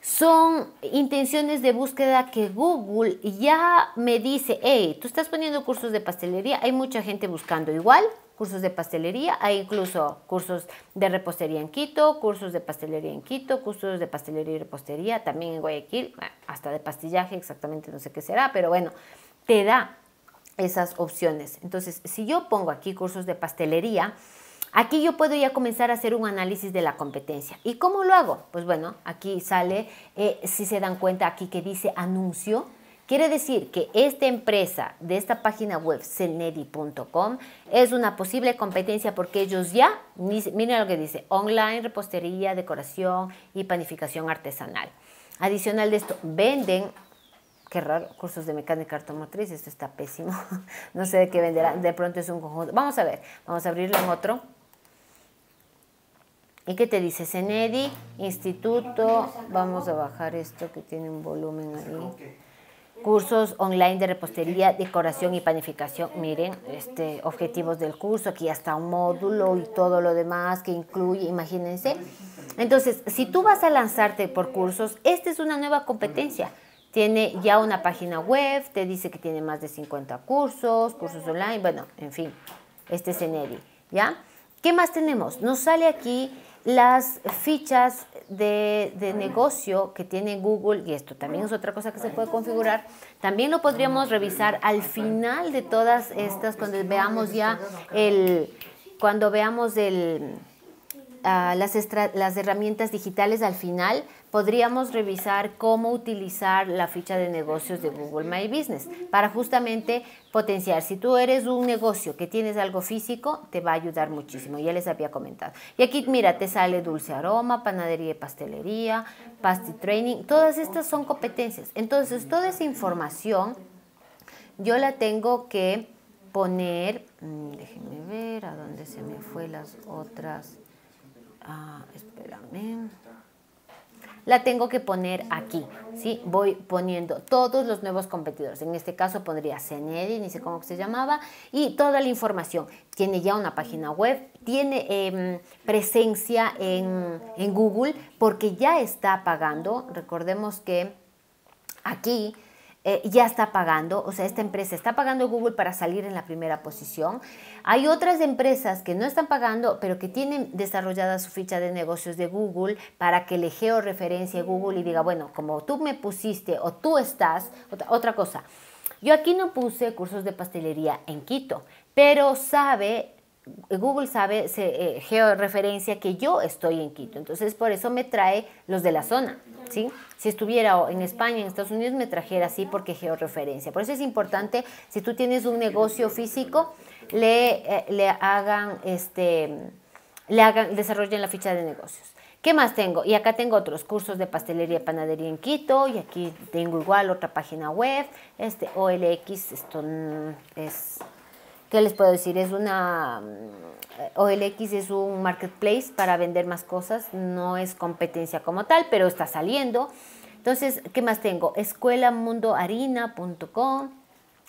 Son intenciones de búsqueda que Google ya me dice, hey, tú estás poniendo cursos de pastelería, hay mucha gente buscando igual cursos de pastelería, hay incluso cursos de repostería en Quito, cursos de pastelería en Quito, cursos de pastelería y repostería, también en Guayaquil, hasta de pastillaje, exactamente no sé qué será, pero bueno, te da esas opciones. Entonces, si yo pongo aquí cursos de pastelería, aquí yo puedo ya comenzar a hacer un análisis de la competencia. ¿Y cómo lo hago? Pues bueno, aquí sale, si se dan cuenta aquí que dice anuncio, Quiere decir que esta empresa de esta página web, cellneri.com, es una posible competencia porque ellos ya, miren lo que dice, online, repostería, decoración y panificación artesanal. Adicional de esto, venden, qué raro, cursos de mecánica automotriz, esto está pésimo, no sé de qué venderán, de pronto es un conjunto. Vamos a ver, vamos a abrirlo en otro. ¿Y qué te dice? Cellneri, instituto, vamos a bajar esto que tiene un volumen ahí. Cursos online de repostería, decoración y panificación. Miren, objetivos del curso, aquí hasta un módulo y todo lo demás que incluye, imagínense. Entonces, si tú vas a lanzarte por cursos, esta es una nueva competencia. Tiene ya una página web, te dice que tiene más de 50 cursos, cursos online, bueno, en fin, este es Cellneri, ¿ya? ¿Qué más tenemos? Nos sale aquí las fichas de negocio que tiene Google, y esto también es otra cosa que se puede configurar. También lo podríamos revisar al final de todas estas, cuando veamos ya las herramientas digitales al final, podríamos revisar cómo utilizar la ficha de negocios de Google My Business para justamente potenciar. Si tú eres un negocio que tienes algo físico, te va a ayudar muchísimo. Ya les había comentado. Y aquí, mira, te sale dulce aroma, panadería y pastelería, pastry training. Todas estas son competencias. Entonces, toda esa información yo la tengo que poner. Déjenme ver a dónde se me fue las otras. Espérame. La tengo que poner aquí, ¿sí? Voy poniendo todos los nuevos competidores. En este caso pondría Cellneri, ni sé cómo se llamaba, y toda la información. Tiene ya una página web, tiene presencia en Google, porque ya está pagando. Recordemos que aquí ya está pagando, o sea, esta empresa está pagando Google para salir en la primera posición. Hay otras empresas que no están pagando, pero que tienen desarrollada su ficha de negocios de Google para que le georreferencie Google y diga, bueno, como tú me pusiste o tú estás, otra cosa. Yo aquí no puse cursos de pastelería en Quito, pero Google sabe, georreferencia que yo estoy en Quito. Entonces, por eso me trae los de la zona, ¿sí? Si estuviera en España, en Estados Unidos, me trajera así porque georreferencia. Por eso es importante, si tú tienes un negocio físico, desarrollen la ficha de negocios. ¿Qué más tengo? Y acá tengo otros cursos de pastelería y panadería en Quito. Y aquí tengo igual otra página web. OLX, esto es... ¿Qué les puedo decir? OLX es un marketplace para vender más cosas. No es competencia como tal, pero está saliendo. Entonces, ¿qué más tengo? Escuelamundoharina.com.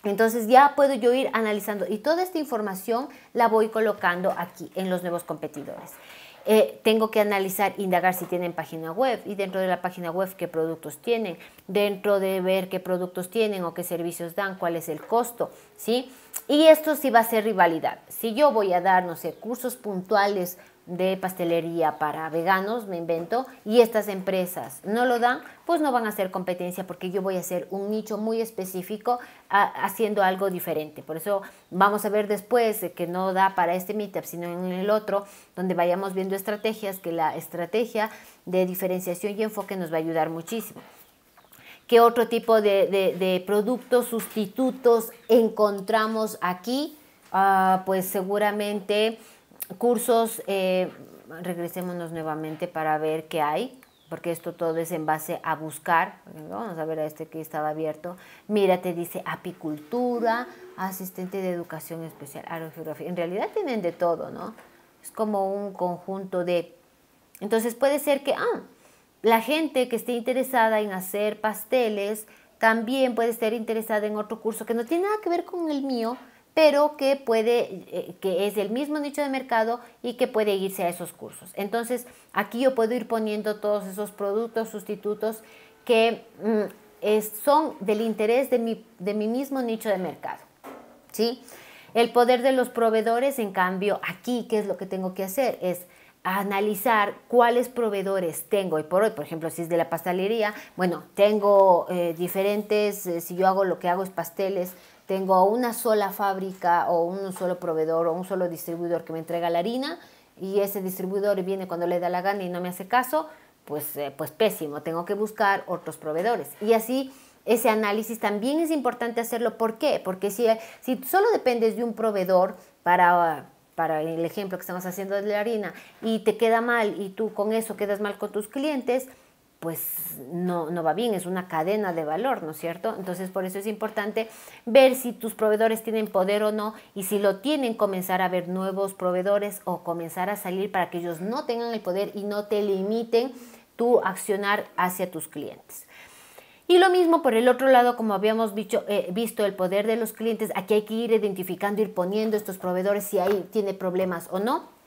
Entonces, ya puedo yo ir analizando. Y toda esta información la voy colocando aquí, en los nuevos competidores. Tengo que analizar, indagar si tienen página web, y dentro de la página web qué productos tienen, dentro de ver qué productos tienen o qué servicios dan, cuál es el costo, ¿sí? Y esto sí va a ser rivalidad. Si yo voy a dar, no sé, cursos puntuales de pastelería para veganos, me invento, y estas empresas no lo dan, pues no van a hacer competencia porque yo voy a hacer un nicho muy específico haciendo algo diferente. Por eso vamos a ver después que no da para este meetup, sino en el otro, donde vayamos viendo estrategias, que la estrategia de diferenciación y enfoque nos va a ayudar muchísimo. ¿Qué otro tipo de productos, sustitutos encontramos aquí? Pues seguramente... cursos, regresémonos nuevamente para ver qué hay, porque esto todo es en base a buscar. Vamos a ver a este que estaba abierto. Mira, te dice apicultura, asistente de educación especial, agrogeografía. En realidad tienen de todo, ¿no? Es como un conjunto de... Entonces puede ser que la gente que esté interesada en hacer pasteles también puede estar interesada en otro curso que no tiene nada que ver con el mío, pero que que es el mismo nicho de mercado y que puede irse a esos cursos. Entonces, aquí yo puedo ir poniendo todos esos productos, sustitutos que son del interés de mi mismo nicho de mercado, ¿sí? El poder de los proveedores, en cambio, aquí, ¿qué es lo que tengo que hacer? Es analizar cuáles proveedores tengo. Y por hoy, por ejemplo, si es de la pastelería, bueno, tengo diferentes, si yo hago lo que hago es pasteles, tengo una sola fábrica o un solo proveedor o un solo distribuidor que me entrega la harina, y ese distribuidor viene cuando le da la gana y no me hace caso, pues pésimo, tengo que buscar otros proveedores. Y así ese análisis también es importante hacerlo. ¿Por qué? Porque si solo dependes de un proveedor para el ejemplo que estamos haciendo de la harina y te queda mal y tú con eso quedas mal con tus clientes, pues no va bien, es una cadena de valor, ¿no es cierto? Entonces, por eso es importante ver si tus proveedores tienen poder o no, y si lo tienen, comenzar a ver nuevos proveedores o comenzar a salir para que ellos no tengan el poder y no te limiten tu accionar hacia tus clientes. Y lo mismo por el otro lado, como habíamos visto el poder de los clientes, aquí hay que ir identificando, ir poniendo estos proveedores, si ahí tiene problemas o no.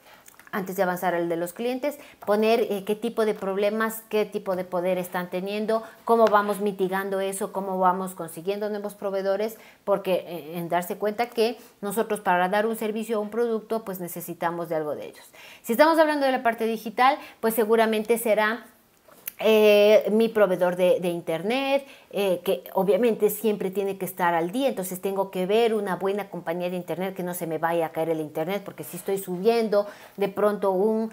Antes de avanzar al de los clientes, poner qué tipo de problemas, qué tipo de poder están teniendo, cómo vamos mitigando eso, cómo vamos consiguiendo nuevos proveedores, porque en darse cuenta que nosotros para dar un servicio o un producto, pues necesitamos de algo de ellos. Si estamos hablando de la parte digital, pues seguramente será mi proveedor de internet, que obviamente siempre tiene que estar al día, entonces tengo que ver una buena compañía de internet, que no se me vaya a caer el internet, porque si estoy subiendo de pronto un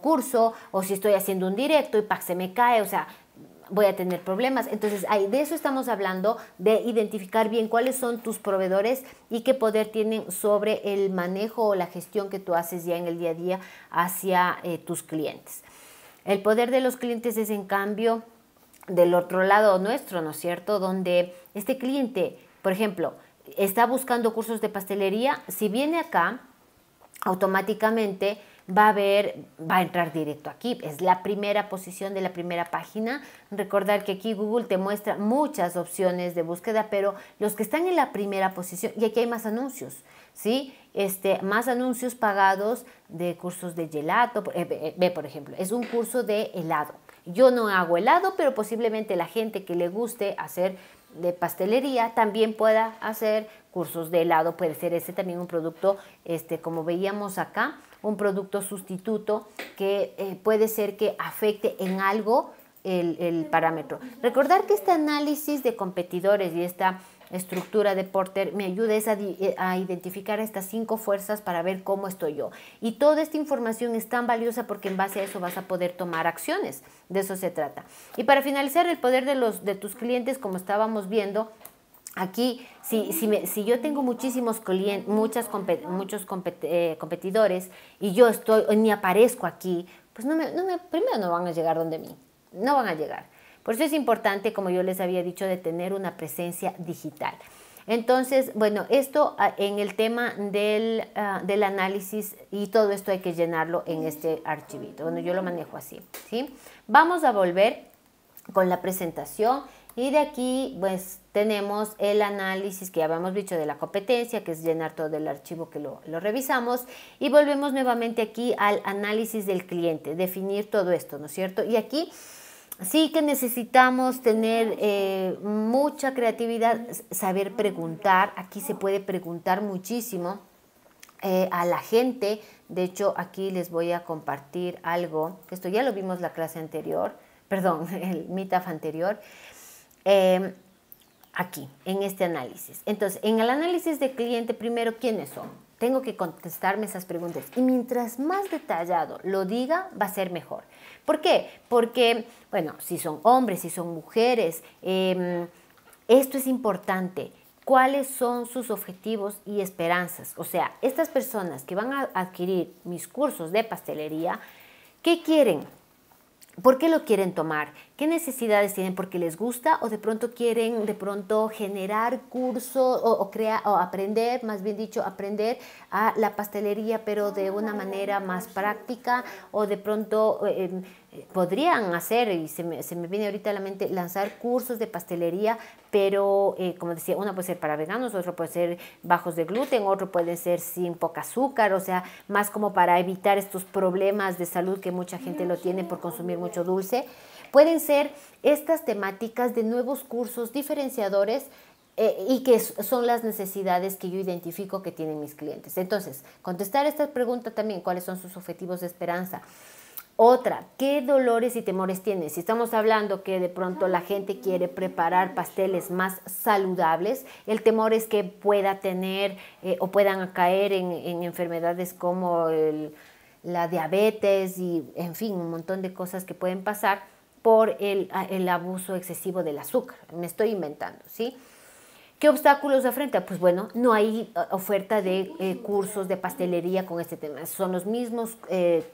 curso, o si estoy haciendo un directo y ¡pac!, se me cae, o sea, voy a tener problemas. Entonces, de eso estamos hablando, de identificar bien cuáles son tus proveedores y qué poder tienen sobre el manejo o la gestión que tú haces ya en el día a día hacia tus clientes. El poder de los clientes es, en cambio, del otro lado nuestro, ¿no es cierto? Donde este cliente, por ejemplo, está buscando cursos de pastelería, si viene acá, automáticamente va a entrar directo aquí. Es la primera posición de la primera página. Recordar que aquí Google te muestra muchas opciones de búsqueda, pero los que están en la primera posición, y aquí hay más anuncios, ¿sí? Más anuncios pagados de cursos de gelato. Ve, por ejemplo, es un curso de helado. Yo no hago helado, pero posiblemente la gente que le guste hacer de pastelería también pueda hacer cursos de helado. Puede ser ese también un producto, como veíamos acá, un producto sustituto que puede ser que afecte en algo el parámetro. Recordar que este análisis de competidores y esta estructura de Porter me ayuda a identificar estas 5 fuerzas para ver cómo estoy yo. Y toda esta información es tan valiosa porque en base a eso vas a poder tomar acciones. De eso se trata. Y para finalizar, el poder de tus clientes, como estábamos viendo aquí, si yo tengo muchísimos clientes, muchos competidores y yo ni aparezco aquí, pues primero no van a llegar donde mí, no van a llegar. Por eso es importante, como yo les había dicho, de tener una presencia digital. Entonces, bueno, esto en el tema del análisis, y todo esto hay que llenarlo en este archivito. Bueno, yo lo manejo así, ¿sí? Vamos a volver con la presentación y de aquí, pues, tenemos el análisis que ya habíamos dicho de la competencia, que es llenar todo el archivo que lo revisamos, y volvemos nuevamente aquí al análisis del cliente, definir todo esto, ¿no es cierto? Y aquí sí que necesitamos tener mucha creatividad, saber preguntar. Aquí se puede preguntar muchísimo a la gente. De hecho, aquí les voy a compartir algo. Esto ya lo vimos la clase anterior, perdón, el meetup anterior. Aquí, en este análisis. Entonces, en el análisis de cliente, primero, ¿quiénes son? Tengo que contestarme esas preguntas. Y mientras más detallado lo diga, va a ser mejor. ¿Por qué? Porque, bueno, si son hombres, si son mujeres, esto es importante. ¿Cuáles son sus objetivos y esperanzas? O sea, estas personas que van a adquirir mis cursos de pastelería, ¿qué quieren? ¿Por qué lo quieren tomar? ¿Qué necesidades tienen? ¿Porque les gusta? ¿O de pronto quieren generar cursos o aprender, más bien dicho, aprender a la pastelería, pero de una manera más práctica? ¿O de pronto podrían hacer, y se me viene ahorita a la mente, lanzar cursos de pastelería, pero como decía, uno puede ser para veganos, otro puede ser bajos de gluten, otro puede ser sin poca azúcar, o sea, más como para evitar estos problemas de salud que mucha gente lo tiene por consumir mucho dulce? Pueden ser estas temáticas de nuevos cursos diferenciadores y que son las necesidades que yo identifico que tienen mis clientes. Entonces, contestar esta pregunta también, ¿cuáles son sus objetivos de esperanza? Otra, ¿qué dolores y temores tiene? Si estamos hablando que de pronto la gente quiere preparar pasteles más saludables, el temor es que pueda tener o puedan caer en enfermedades como la diabetes y, en fin, un montón de cosas que pueden pasar. por el abuso excesivo del azúcar. Me estoy inventando, ¿sí? ¿Qué obstáculos afrenta? Pues bueno, no hay oferta de cursos de pastelería con este tema. Son los mismos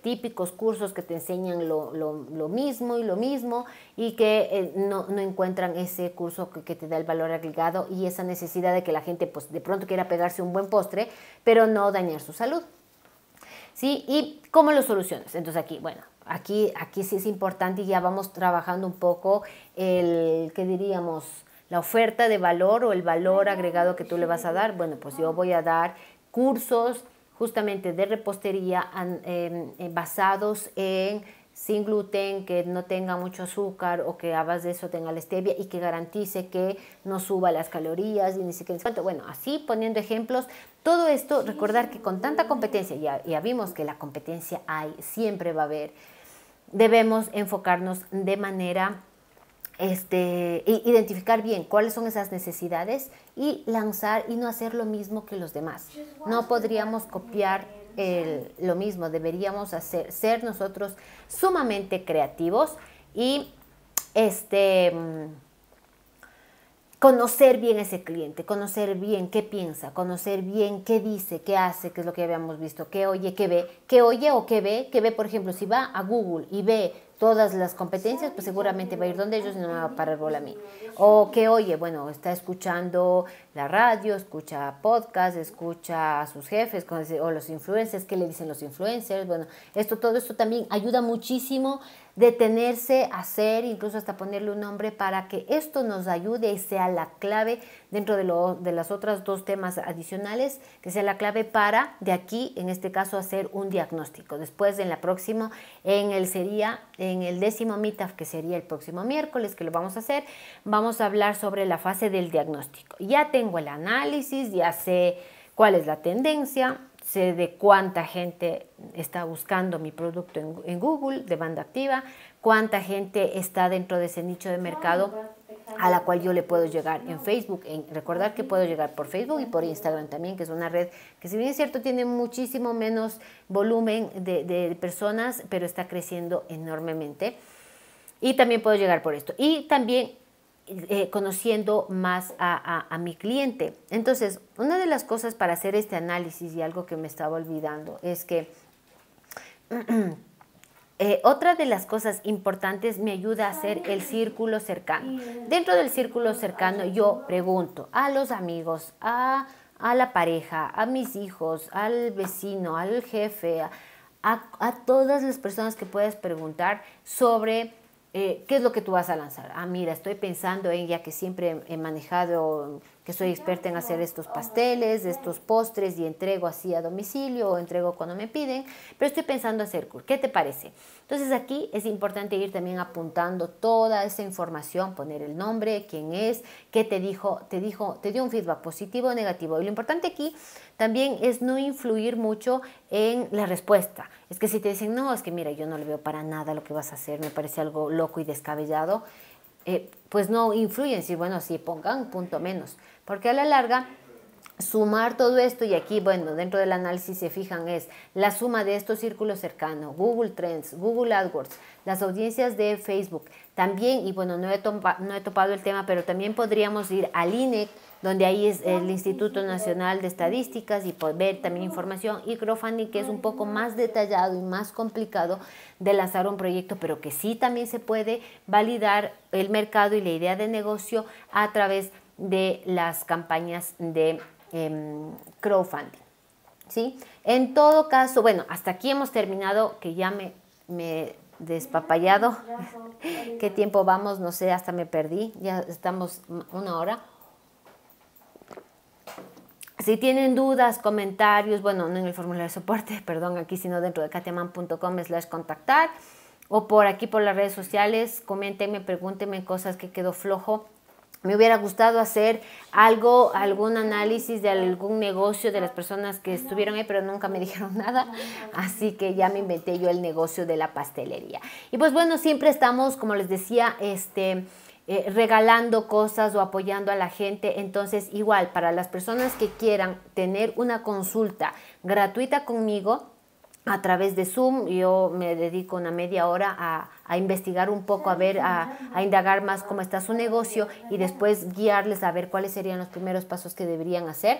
típicos cursos que te enseñan lo mismo y que no encuentran ese curso que te da el valor agregado y esa necesidad de que la gente pues, de pronto quiera pegarse un buen postre, pero no dañar su salud. ¿Sí? ¿Y cómo lo solucionas? Entonces aquí, bueno, aquí sí es importante y ya vamos trabajando un poco el, ¿qué diríamos?, la oferta de valor o el valor agregado que tú le vas a dar. Bueno, pues yo voy a dar cursos justamente de repostería basados en sin gluten, que no tenga mucho azúcar o que a base de eso tenga la stevia y que garantice que no suba las calorías y ni siquiera cuánto. Bueno, así poniendo ejemplos, todo esto, recordar que con tanta competencia, ya vimos que la competencia hay, siempre va a haber, debemos enfocarnos de manera identificar bien cuáles son esas necesidades y lanzar y no hacer lo mismo que los demás. No podríamos copiar lo mismo, deberíamos ser nosotros sumamente creativos y conocer bien ese cliente, conocer bien qué piensa, conocer bien qué dice, qué hace, qué es lo que habíamos visto, qué oye, qué ve, por ejemplo, si va a Google y ve todas las competencias, pues seguramente va a ir donde ellos y no me va a parar bola a mí. O que oye, bueno, está escuchando la radio, escucha podcast, escucha a sus jefes o los influencers, qué le dicen los influencers. Bueno, todo esto también ayuda muchísimo, detenerse, hacer, incluso hasta ponerle un nombre para que esto nos ayude y sea la clave dentro de las otras dos temas adicionales, que sea la clave para de aquí, en este caso, hacer un diagnóstico. Después en la próxima, en el 10º meetup, que sería el próximo miércoles, que lo vamos a hacer, vamos a hablar sobre la fase del diagnóstico. Ya tengo el análisis, ya sé cuál es la tendencia, sé de cuánta gente está buscando mi producto en Google, de banda activa, cuánta gente está dentro de ese nicho de mercado a la cual yo le puedo llegar en Facebook. Recordar que puedo llegar por Facebook y por Instagram también, que es una red que si bien es cierto tiene muchísimo menos volumen de personas, pero está creciendo enormemente. Y también puedo llegar por esto. Y también conociendo más a mi cliente. Entonces, una de las cosas para hacer este análisis y algo que me estaba olvidando es que otra de las cosas importantes me ayuda a hacer el círculo cercano. Dentro del círculo cercano yo pregunto a los amigos, a la pareja, a mis hijos, al vecino, al jefe, a todas las personas que puedas preguntar sobre qué es lo que tú vas a lanzar. Ah, mira, estoy pensando en, ya que siempre he manejado, que soy experta en hacer estos pasteles, estos postres y entrego así a domicilio o entrego cuando me piden, pero estoy pensando hacer, ¿qué te parece? Entonces aquí es importante ir también apuntando toda esa información, poner el nombre, quién es, qué te dio un feedback positivo o negativo. Y lo importante aquí también es no influir mucho en la respuesta. Es que si te dicen, no, es que mira, yo no le veo para nada lo que vas a hacer, me parece algo loco y descabellado, pues no influyen. Sí, bueno, sí, pongan punto menos, porque a la larga sumar todo esto, y aquí, bueno, dentro del análisis se fijan es la suma de estos círculos cercanos, Google Trends, Google AdWords, las audiencias de Facebook también, y bueno, no he topado el tema, pero también podríamos ir al INEC, donde ahí es el Instituto Nacional de Estadísticas, y ver también información, y crowdfunding, que es un poco más detallado y más complicado de lanzar un proyecto, pero que sí también se puede validar el mercado y la idea de negocio a través de las campañas de crowdfunding, ¿sí? En todo caso, bueno, hasta aquí hemos terminado, que ya me despapallado. ¿Qué tiempo vamos? No sé, hasta me perdí. Ya estamos 1 hora. Si tienen dudas, comentarios, bueno, no en el formulario de soporte, perdón, aquí, sino dentro de kateman.com/contactar, o por aquí, por las redes sociales, coméntenme, pregúntenme cosas que quedó flojo. Me hubiera gustado hacer algún análisis de algún negocio de las personas que estuvieron ahí, pero nunca me dijeron nada, así que ya me inventé yo el negocio de la pastelería. Y pues bueno, siempre estamos, como les decía, regalando cosas o apoyando a la gente. Entonces igual, para las personas que quieran tener una consulta gratuita conmigo, a través de Zoom. Yo me dedico una media hora a investigar un poco, a ver, a indagar más cómo está su negocio y después guiarles a ver cuáles serían los primeros pasos que deberían hacer.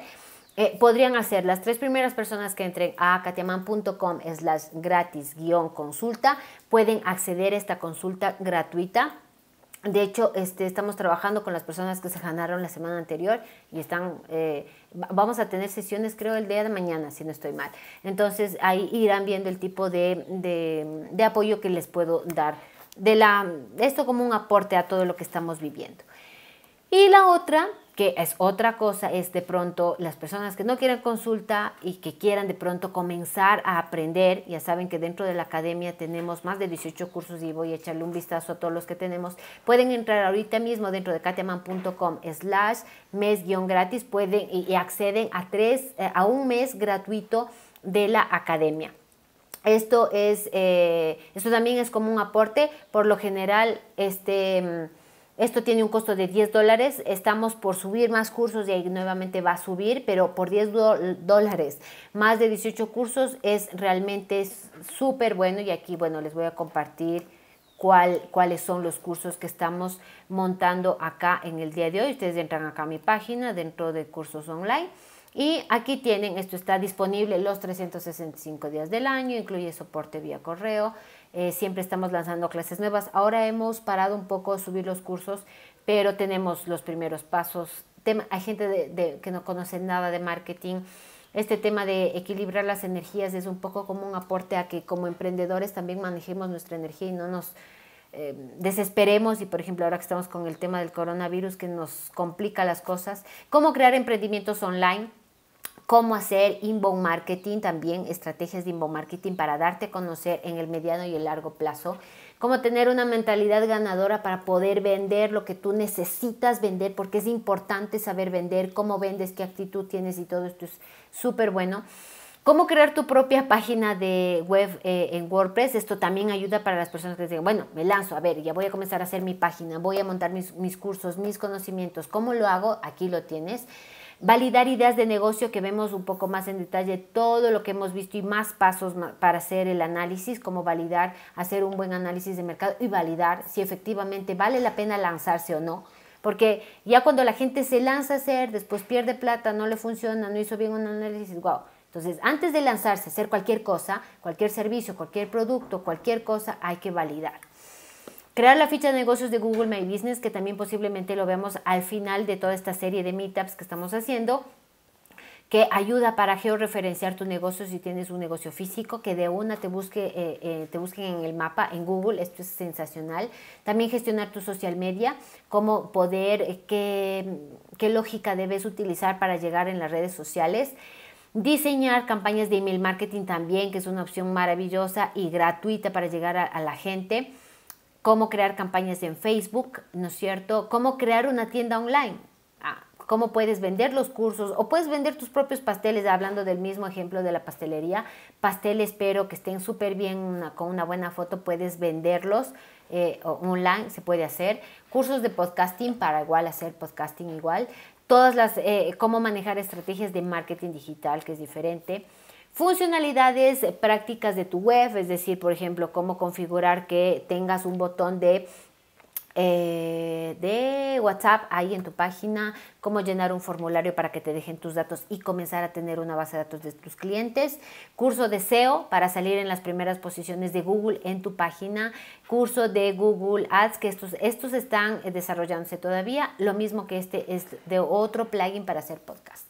Podrían hacer las 3 primeras personas que entren a katiaman.com/gratis-consulta. Pueden acceder a esta consulta gratuita. De hecho, estamos trabajando con las personas que se ganaron la semana anterior y están, vamos a tener sesiones creo el día de mañana, si no estoy mal. Entonces ahí irán viendo el tipo de apoyo que les puedo dar. Esto como un aporte a todo lo que estamos viviendo. Y la otra, que es otra cosa, es de pronto las personas que no quieren consulta y que quieran de pronto comenzar a aprender. Ya saben que dentro de la academia tenemos más de 18 cursos y voy a echarle un vistazo a todos los que tenemos. Pueden entrar ahorita mismo dentro de katiaman.com/mes-gratis pueden y acceden a un mes gratuito de la academia. Esto también es como un aporte. Por lo general, esto tiene un costo de $10. Estamos por subir más cursos y ahí nuevamente va a subir, pero por $10 más de 18 cursos es realmente súper bueno. Y aquí, bueno, les voy a compartir cuáles son los cursos que estamos montando acá en el día de hoy. Ustedes entran acá a mi página dentro de cursos online. Y aquí tienen, esto está disponible los 365 días del año, incluye soporte vía correo, siempre estamos lanzando clases nuevas. Ahora hemos parado un poco subir los cursos, pero tenemos los primeros pasos. Hay gente que no conoce nada de marketing. Este tema de equilibrar las energías es un poco como un aporte a que como emprendedores también manejemos nuestra energía y no nos desesperemos. Y por ejemplo, ahora que estamos con el tema del coronavirus que nos complica las cosas, cómo crear emprendimientos online, cómo hacer inbound marketing, también estrategias de inbound marketing para darte a conocer en el mediano y el largo plazo, cómo tener una mentalidad ganadora para poder vender lo que tú necesitas vender, porque es importante saber vender, cómo vendes, qué actitud tienes y todo esto es súper bueno. Cómo crear tu propia página de web en WordPress. Esto también ayuda para las personas que dicen, bueno, me lanzo, a ver, ya voy a comenzar a hacer mi página, voy a montar mis cursos, mis conocimientos. ¿Cómo lo hago? Aquí lo tienes. Validar ideas de negocio, que vemos un poco más en detalle todo lo que hemos visto y más pasos para hacer el análisis, cómo validar, hacer un buen análisis de mercado y validar si efectivamente vale la pena lanzarse o no. Porque ya cuando la gente se lanza a hacer, después pierde plata, no le funciona, no hizo bien un análisis, wow. Entonces, antes de lanzarse a hacer cualquier cosa, cualquier servicio, cualquier producto, cualquier cosa, hay que validar. Crear la ficha de negocios de Google My Business, que también posiblemente lo veamos al final de toda esta serie de meetups que estamos haciendo, que ayuda para georreferenciar tu negocio si tienes un negocio físico, que de una te busquen en el mapa, en Google. Esto es sensacional. También gestionar tu social media, cómo poder, qué lógica debes utilizar para llegar en las redes sociales. Diseñar campañas de email marketing también, que es una opción maravillosa y gratuita para llegar a la gente. Cómo crear campañas en Facebook, ¿no es cierto? Cómo crear una tienda online. Cómo puedes vender los cursos o puedes vender tus propios pasteles, hablando del mismo ejemplo de la pastelería. Pasteles, pero que estén súper bien, con una buena foto, puedes venderlos online, se puede hacer. Cursos de podcasting para igual hacer podcasting igual. Todas las, cómo manejar estrategias de marketing digital, que es diferente. Funcionalidades prácticas de tu web, es decir, por ejemplo, cómo configurar que tengas un botón de WhatsApp ahí en tu página, cómo llenar un formulario para que te dejen tus datos y comenzar a tener una base de datos de tus clientes. Curso de SEO para salir en las primeras posiciones de Google en tu página. Curso de Google Ads, que estos están desarrollándose todavía, lo mismo que este es de otro plugin para hacer podcast.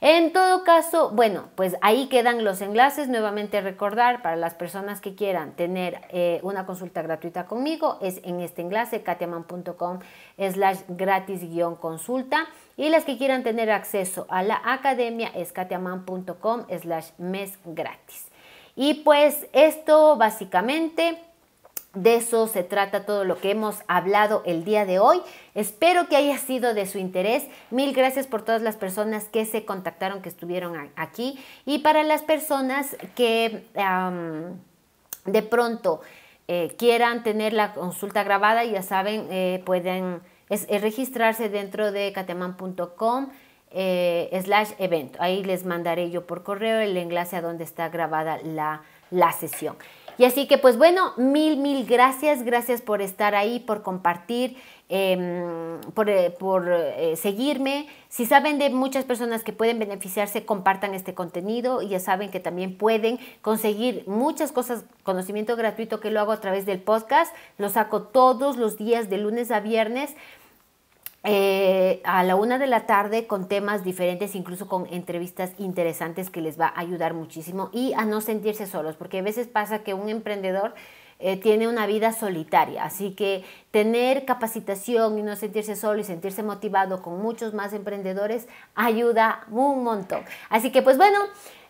En todo caso, bueno, pues ahí quedan los enlaces. Nuevamente recordar, para las personas que quieran tener una consulta gratuita conmigo, es en este enlace, katiaman.com/gratis-consulta. Y las que quieran tener acceso a la academia es katiaman.com/mes-gratis. Y pues esto básicamente... de eso se trata todo lo que hemos hablado el día de hoy. Espero que haya sido de su interés. Mil gracias por todas las personas que se contactaron, que estuvieron aquí. Y para las personas que de pronto quieran tener la consulta grabada, ya saben, pueden registrarse dentro de katiaman.com/evento. Ahí les mandaré yo por correo el enlace a donde está grabada la la sesión. Y así que pues bueno, mil gracias, gracias por estar ahí, por compartir, por seguirme. Si saben de muchas personas que pueden beneficiarse, compartan este contenido, y ya saben que también pueden conseguir muchas cosas, conocimiento gratuito que lo hago a través del podcast. Lo saco todos los días de lunes a viernes a la 1 de la tarde con temas diferentes, incluso con entrevistas interesantes que les va a ayudar muchísimo, y a no sentirse solos, porque a veces pasa que un emprendedor tiene una vida solitaria, así que tener capacitación y no sentirse solo y sentirse motivado con muchos más emprendedores ayuda un montón. Así que pues bueno,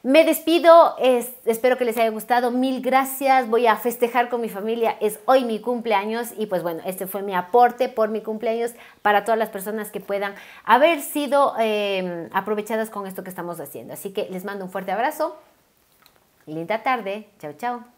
me despido, espero que les haya gustado, mil gracias, voy a festejar con mi familia, es hoy mi cumpleaños, y pues bueno, este fue mi aporte por mi cumpleaños para todas las personas que puedan haber sido aprovechadas con esto que estamos haciendo. Así que les mando un fuerte abrazo, linda tarde, chao chao.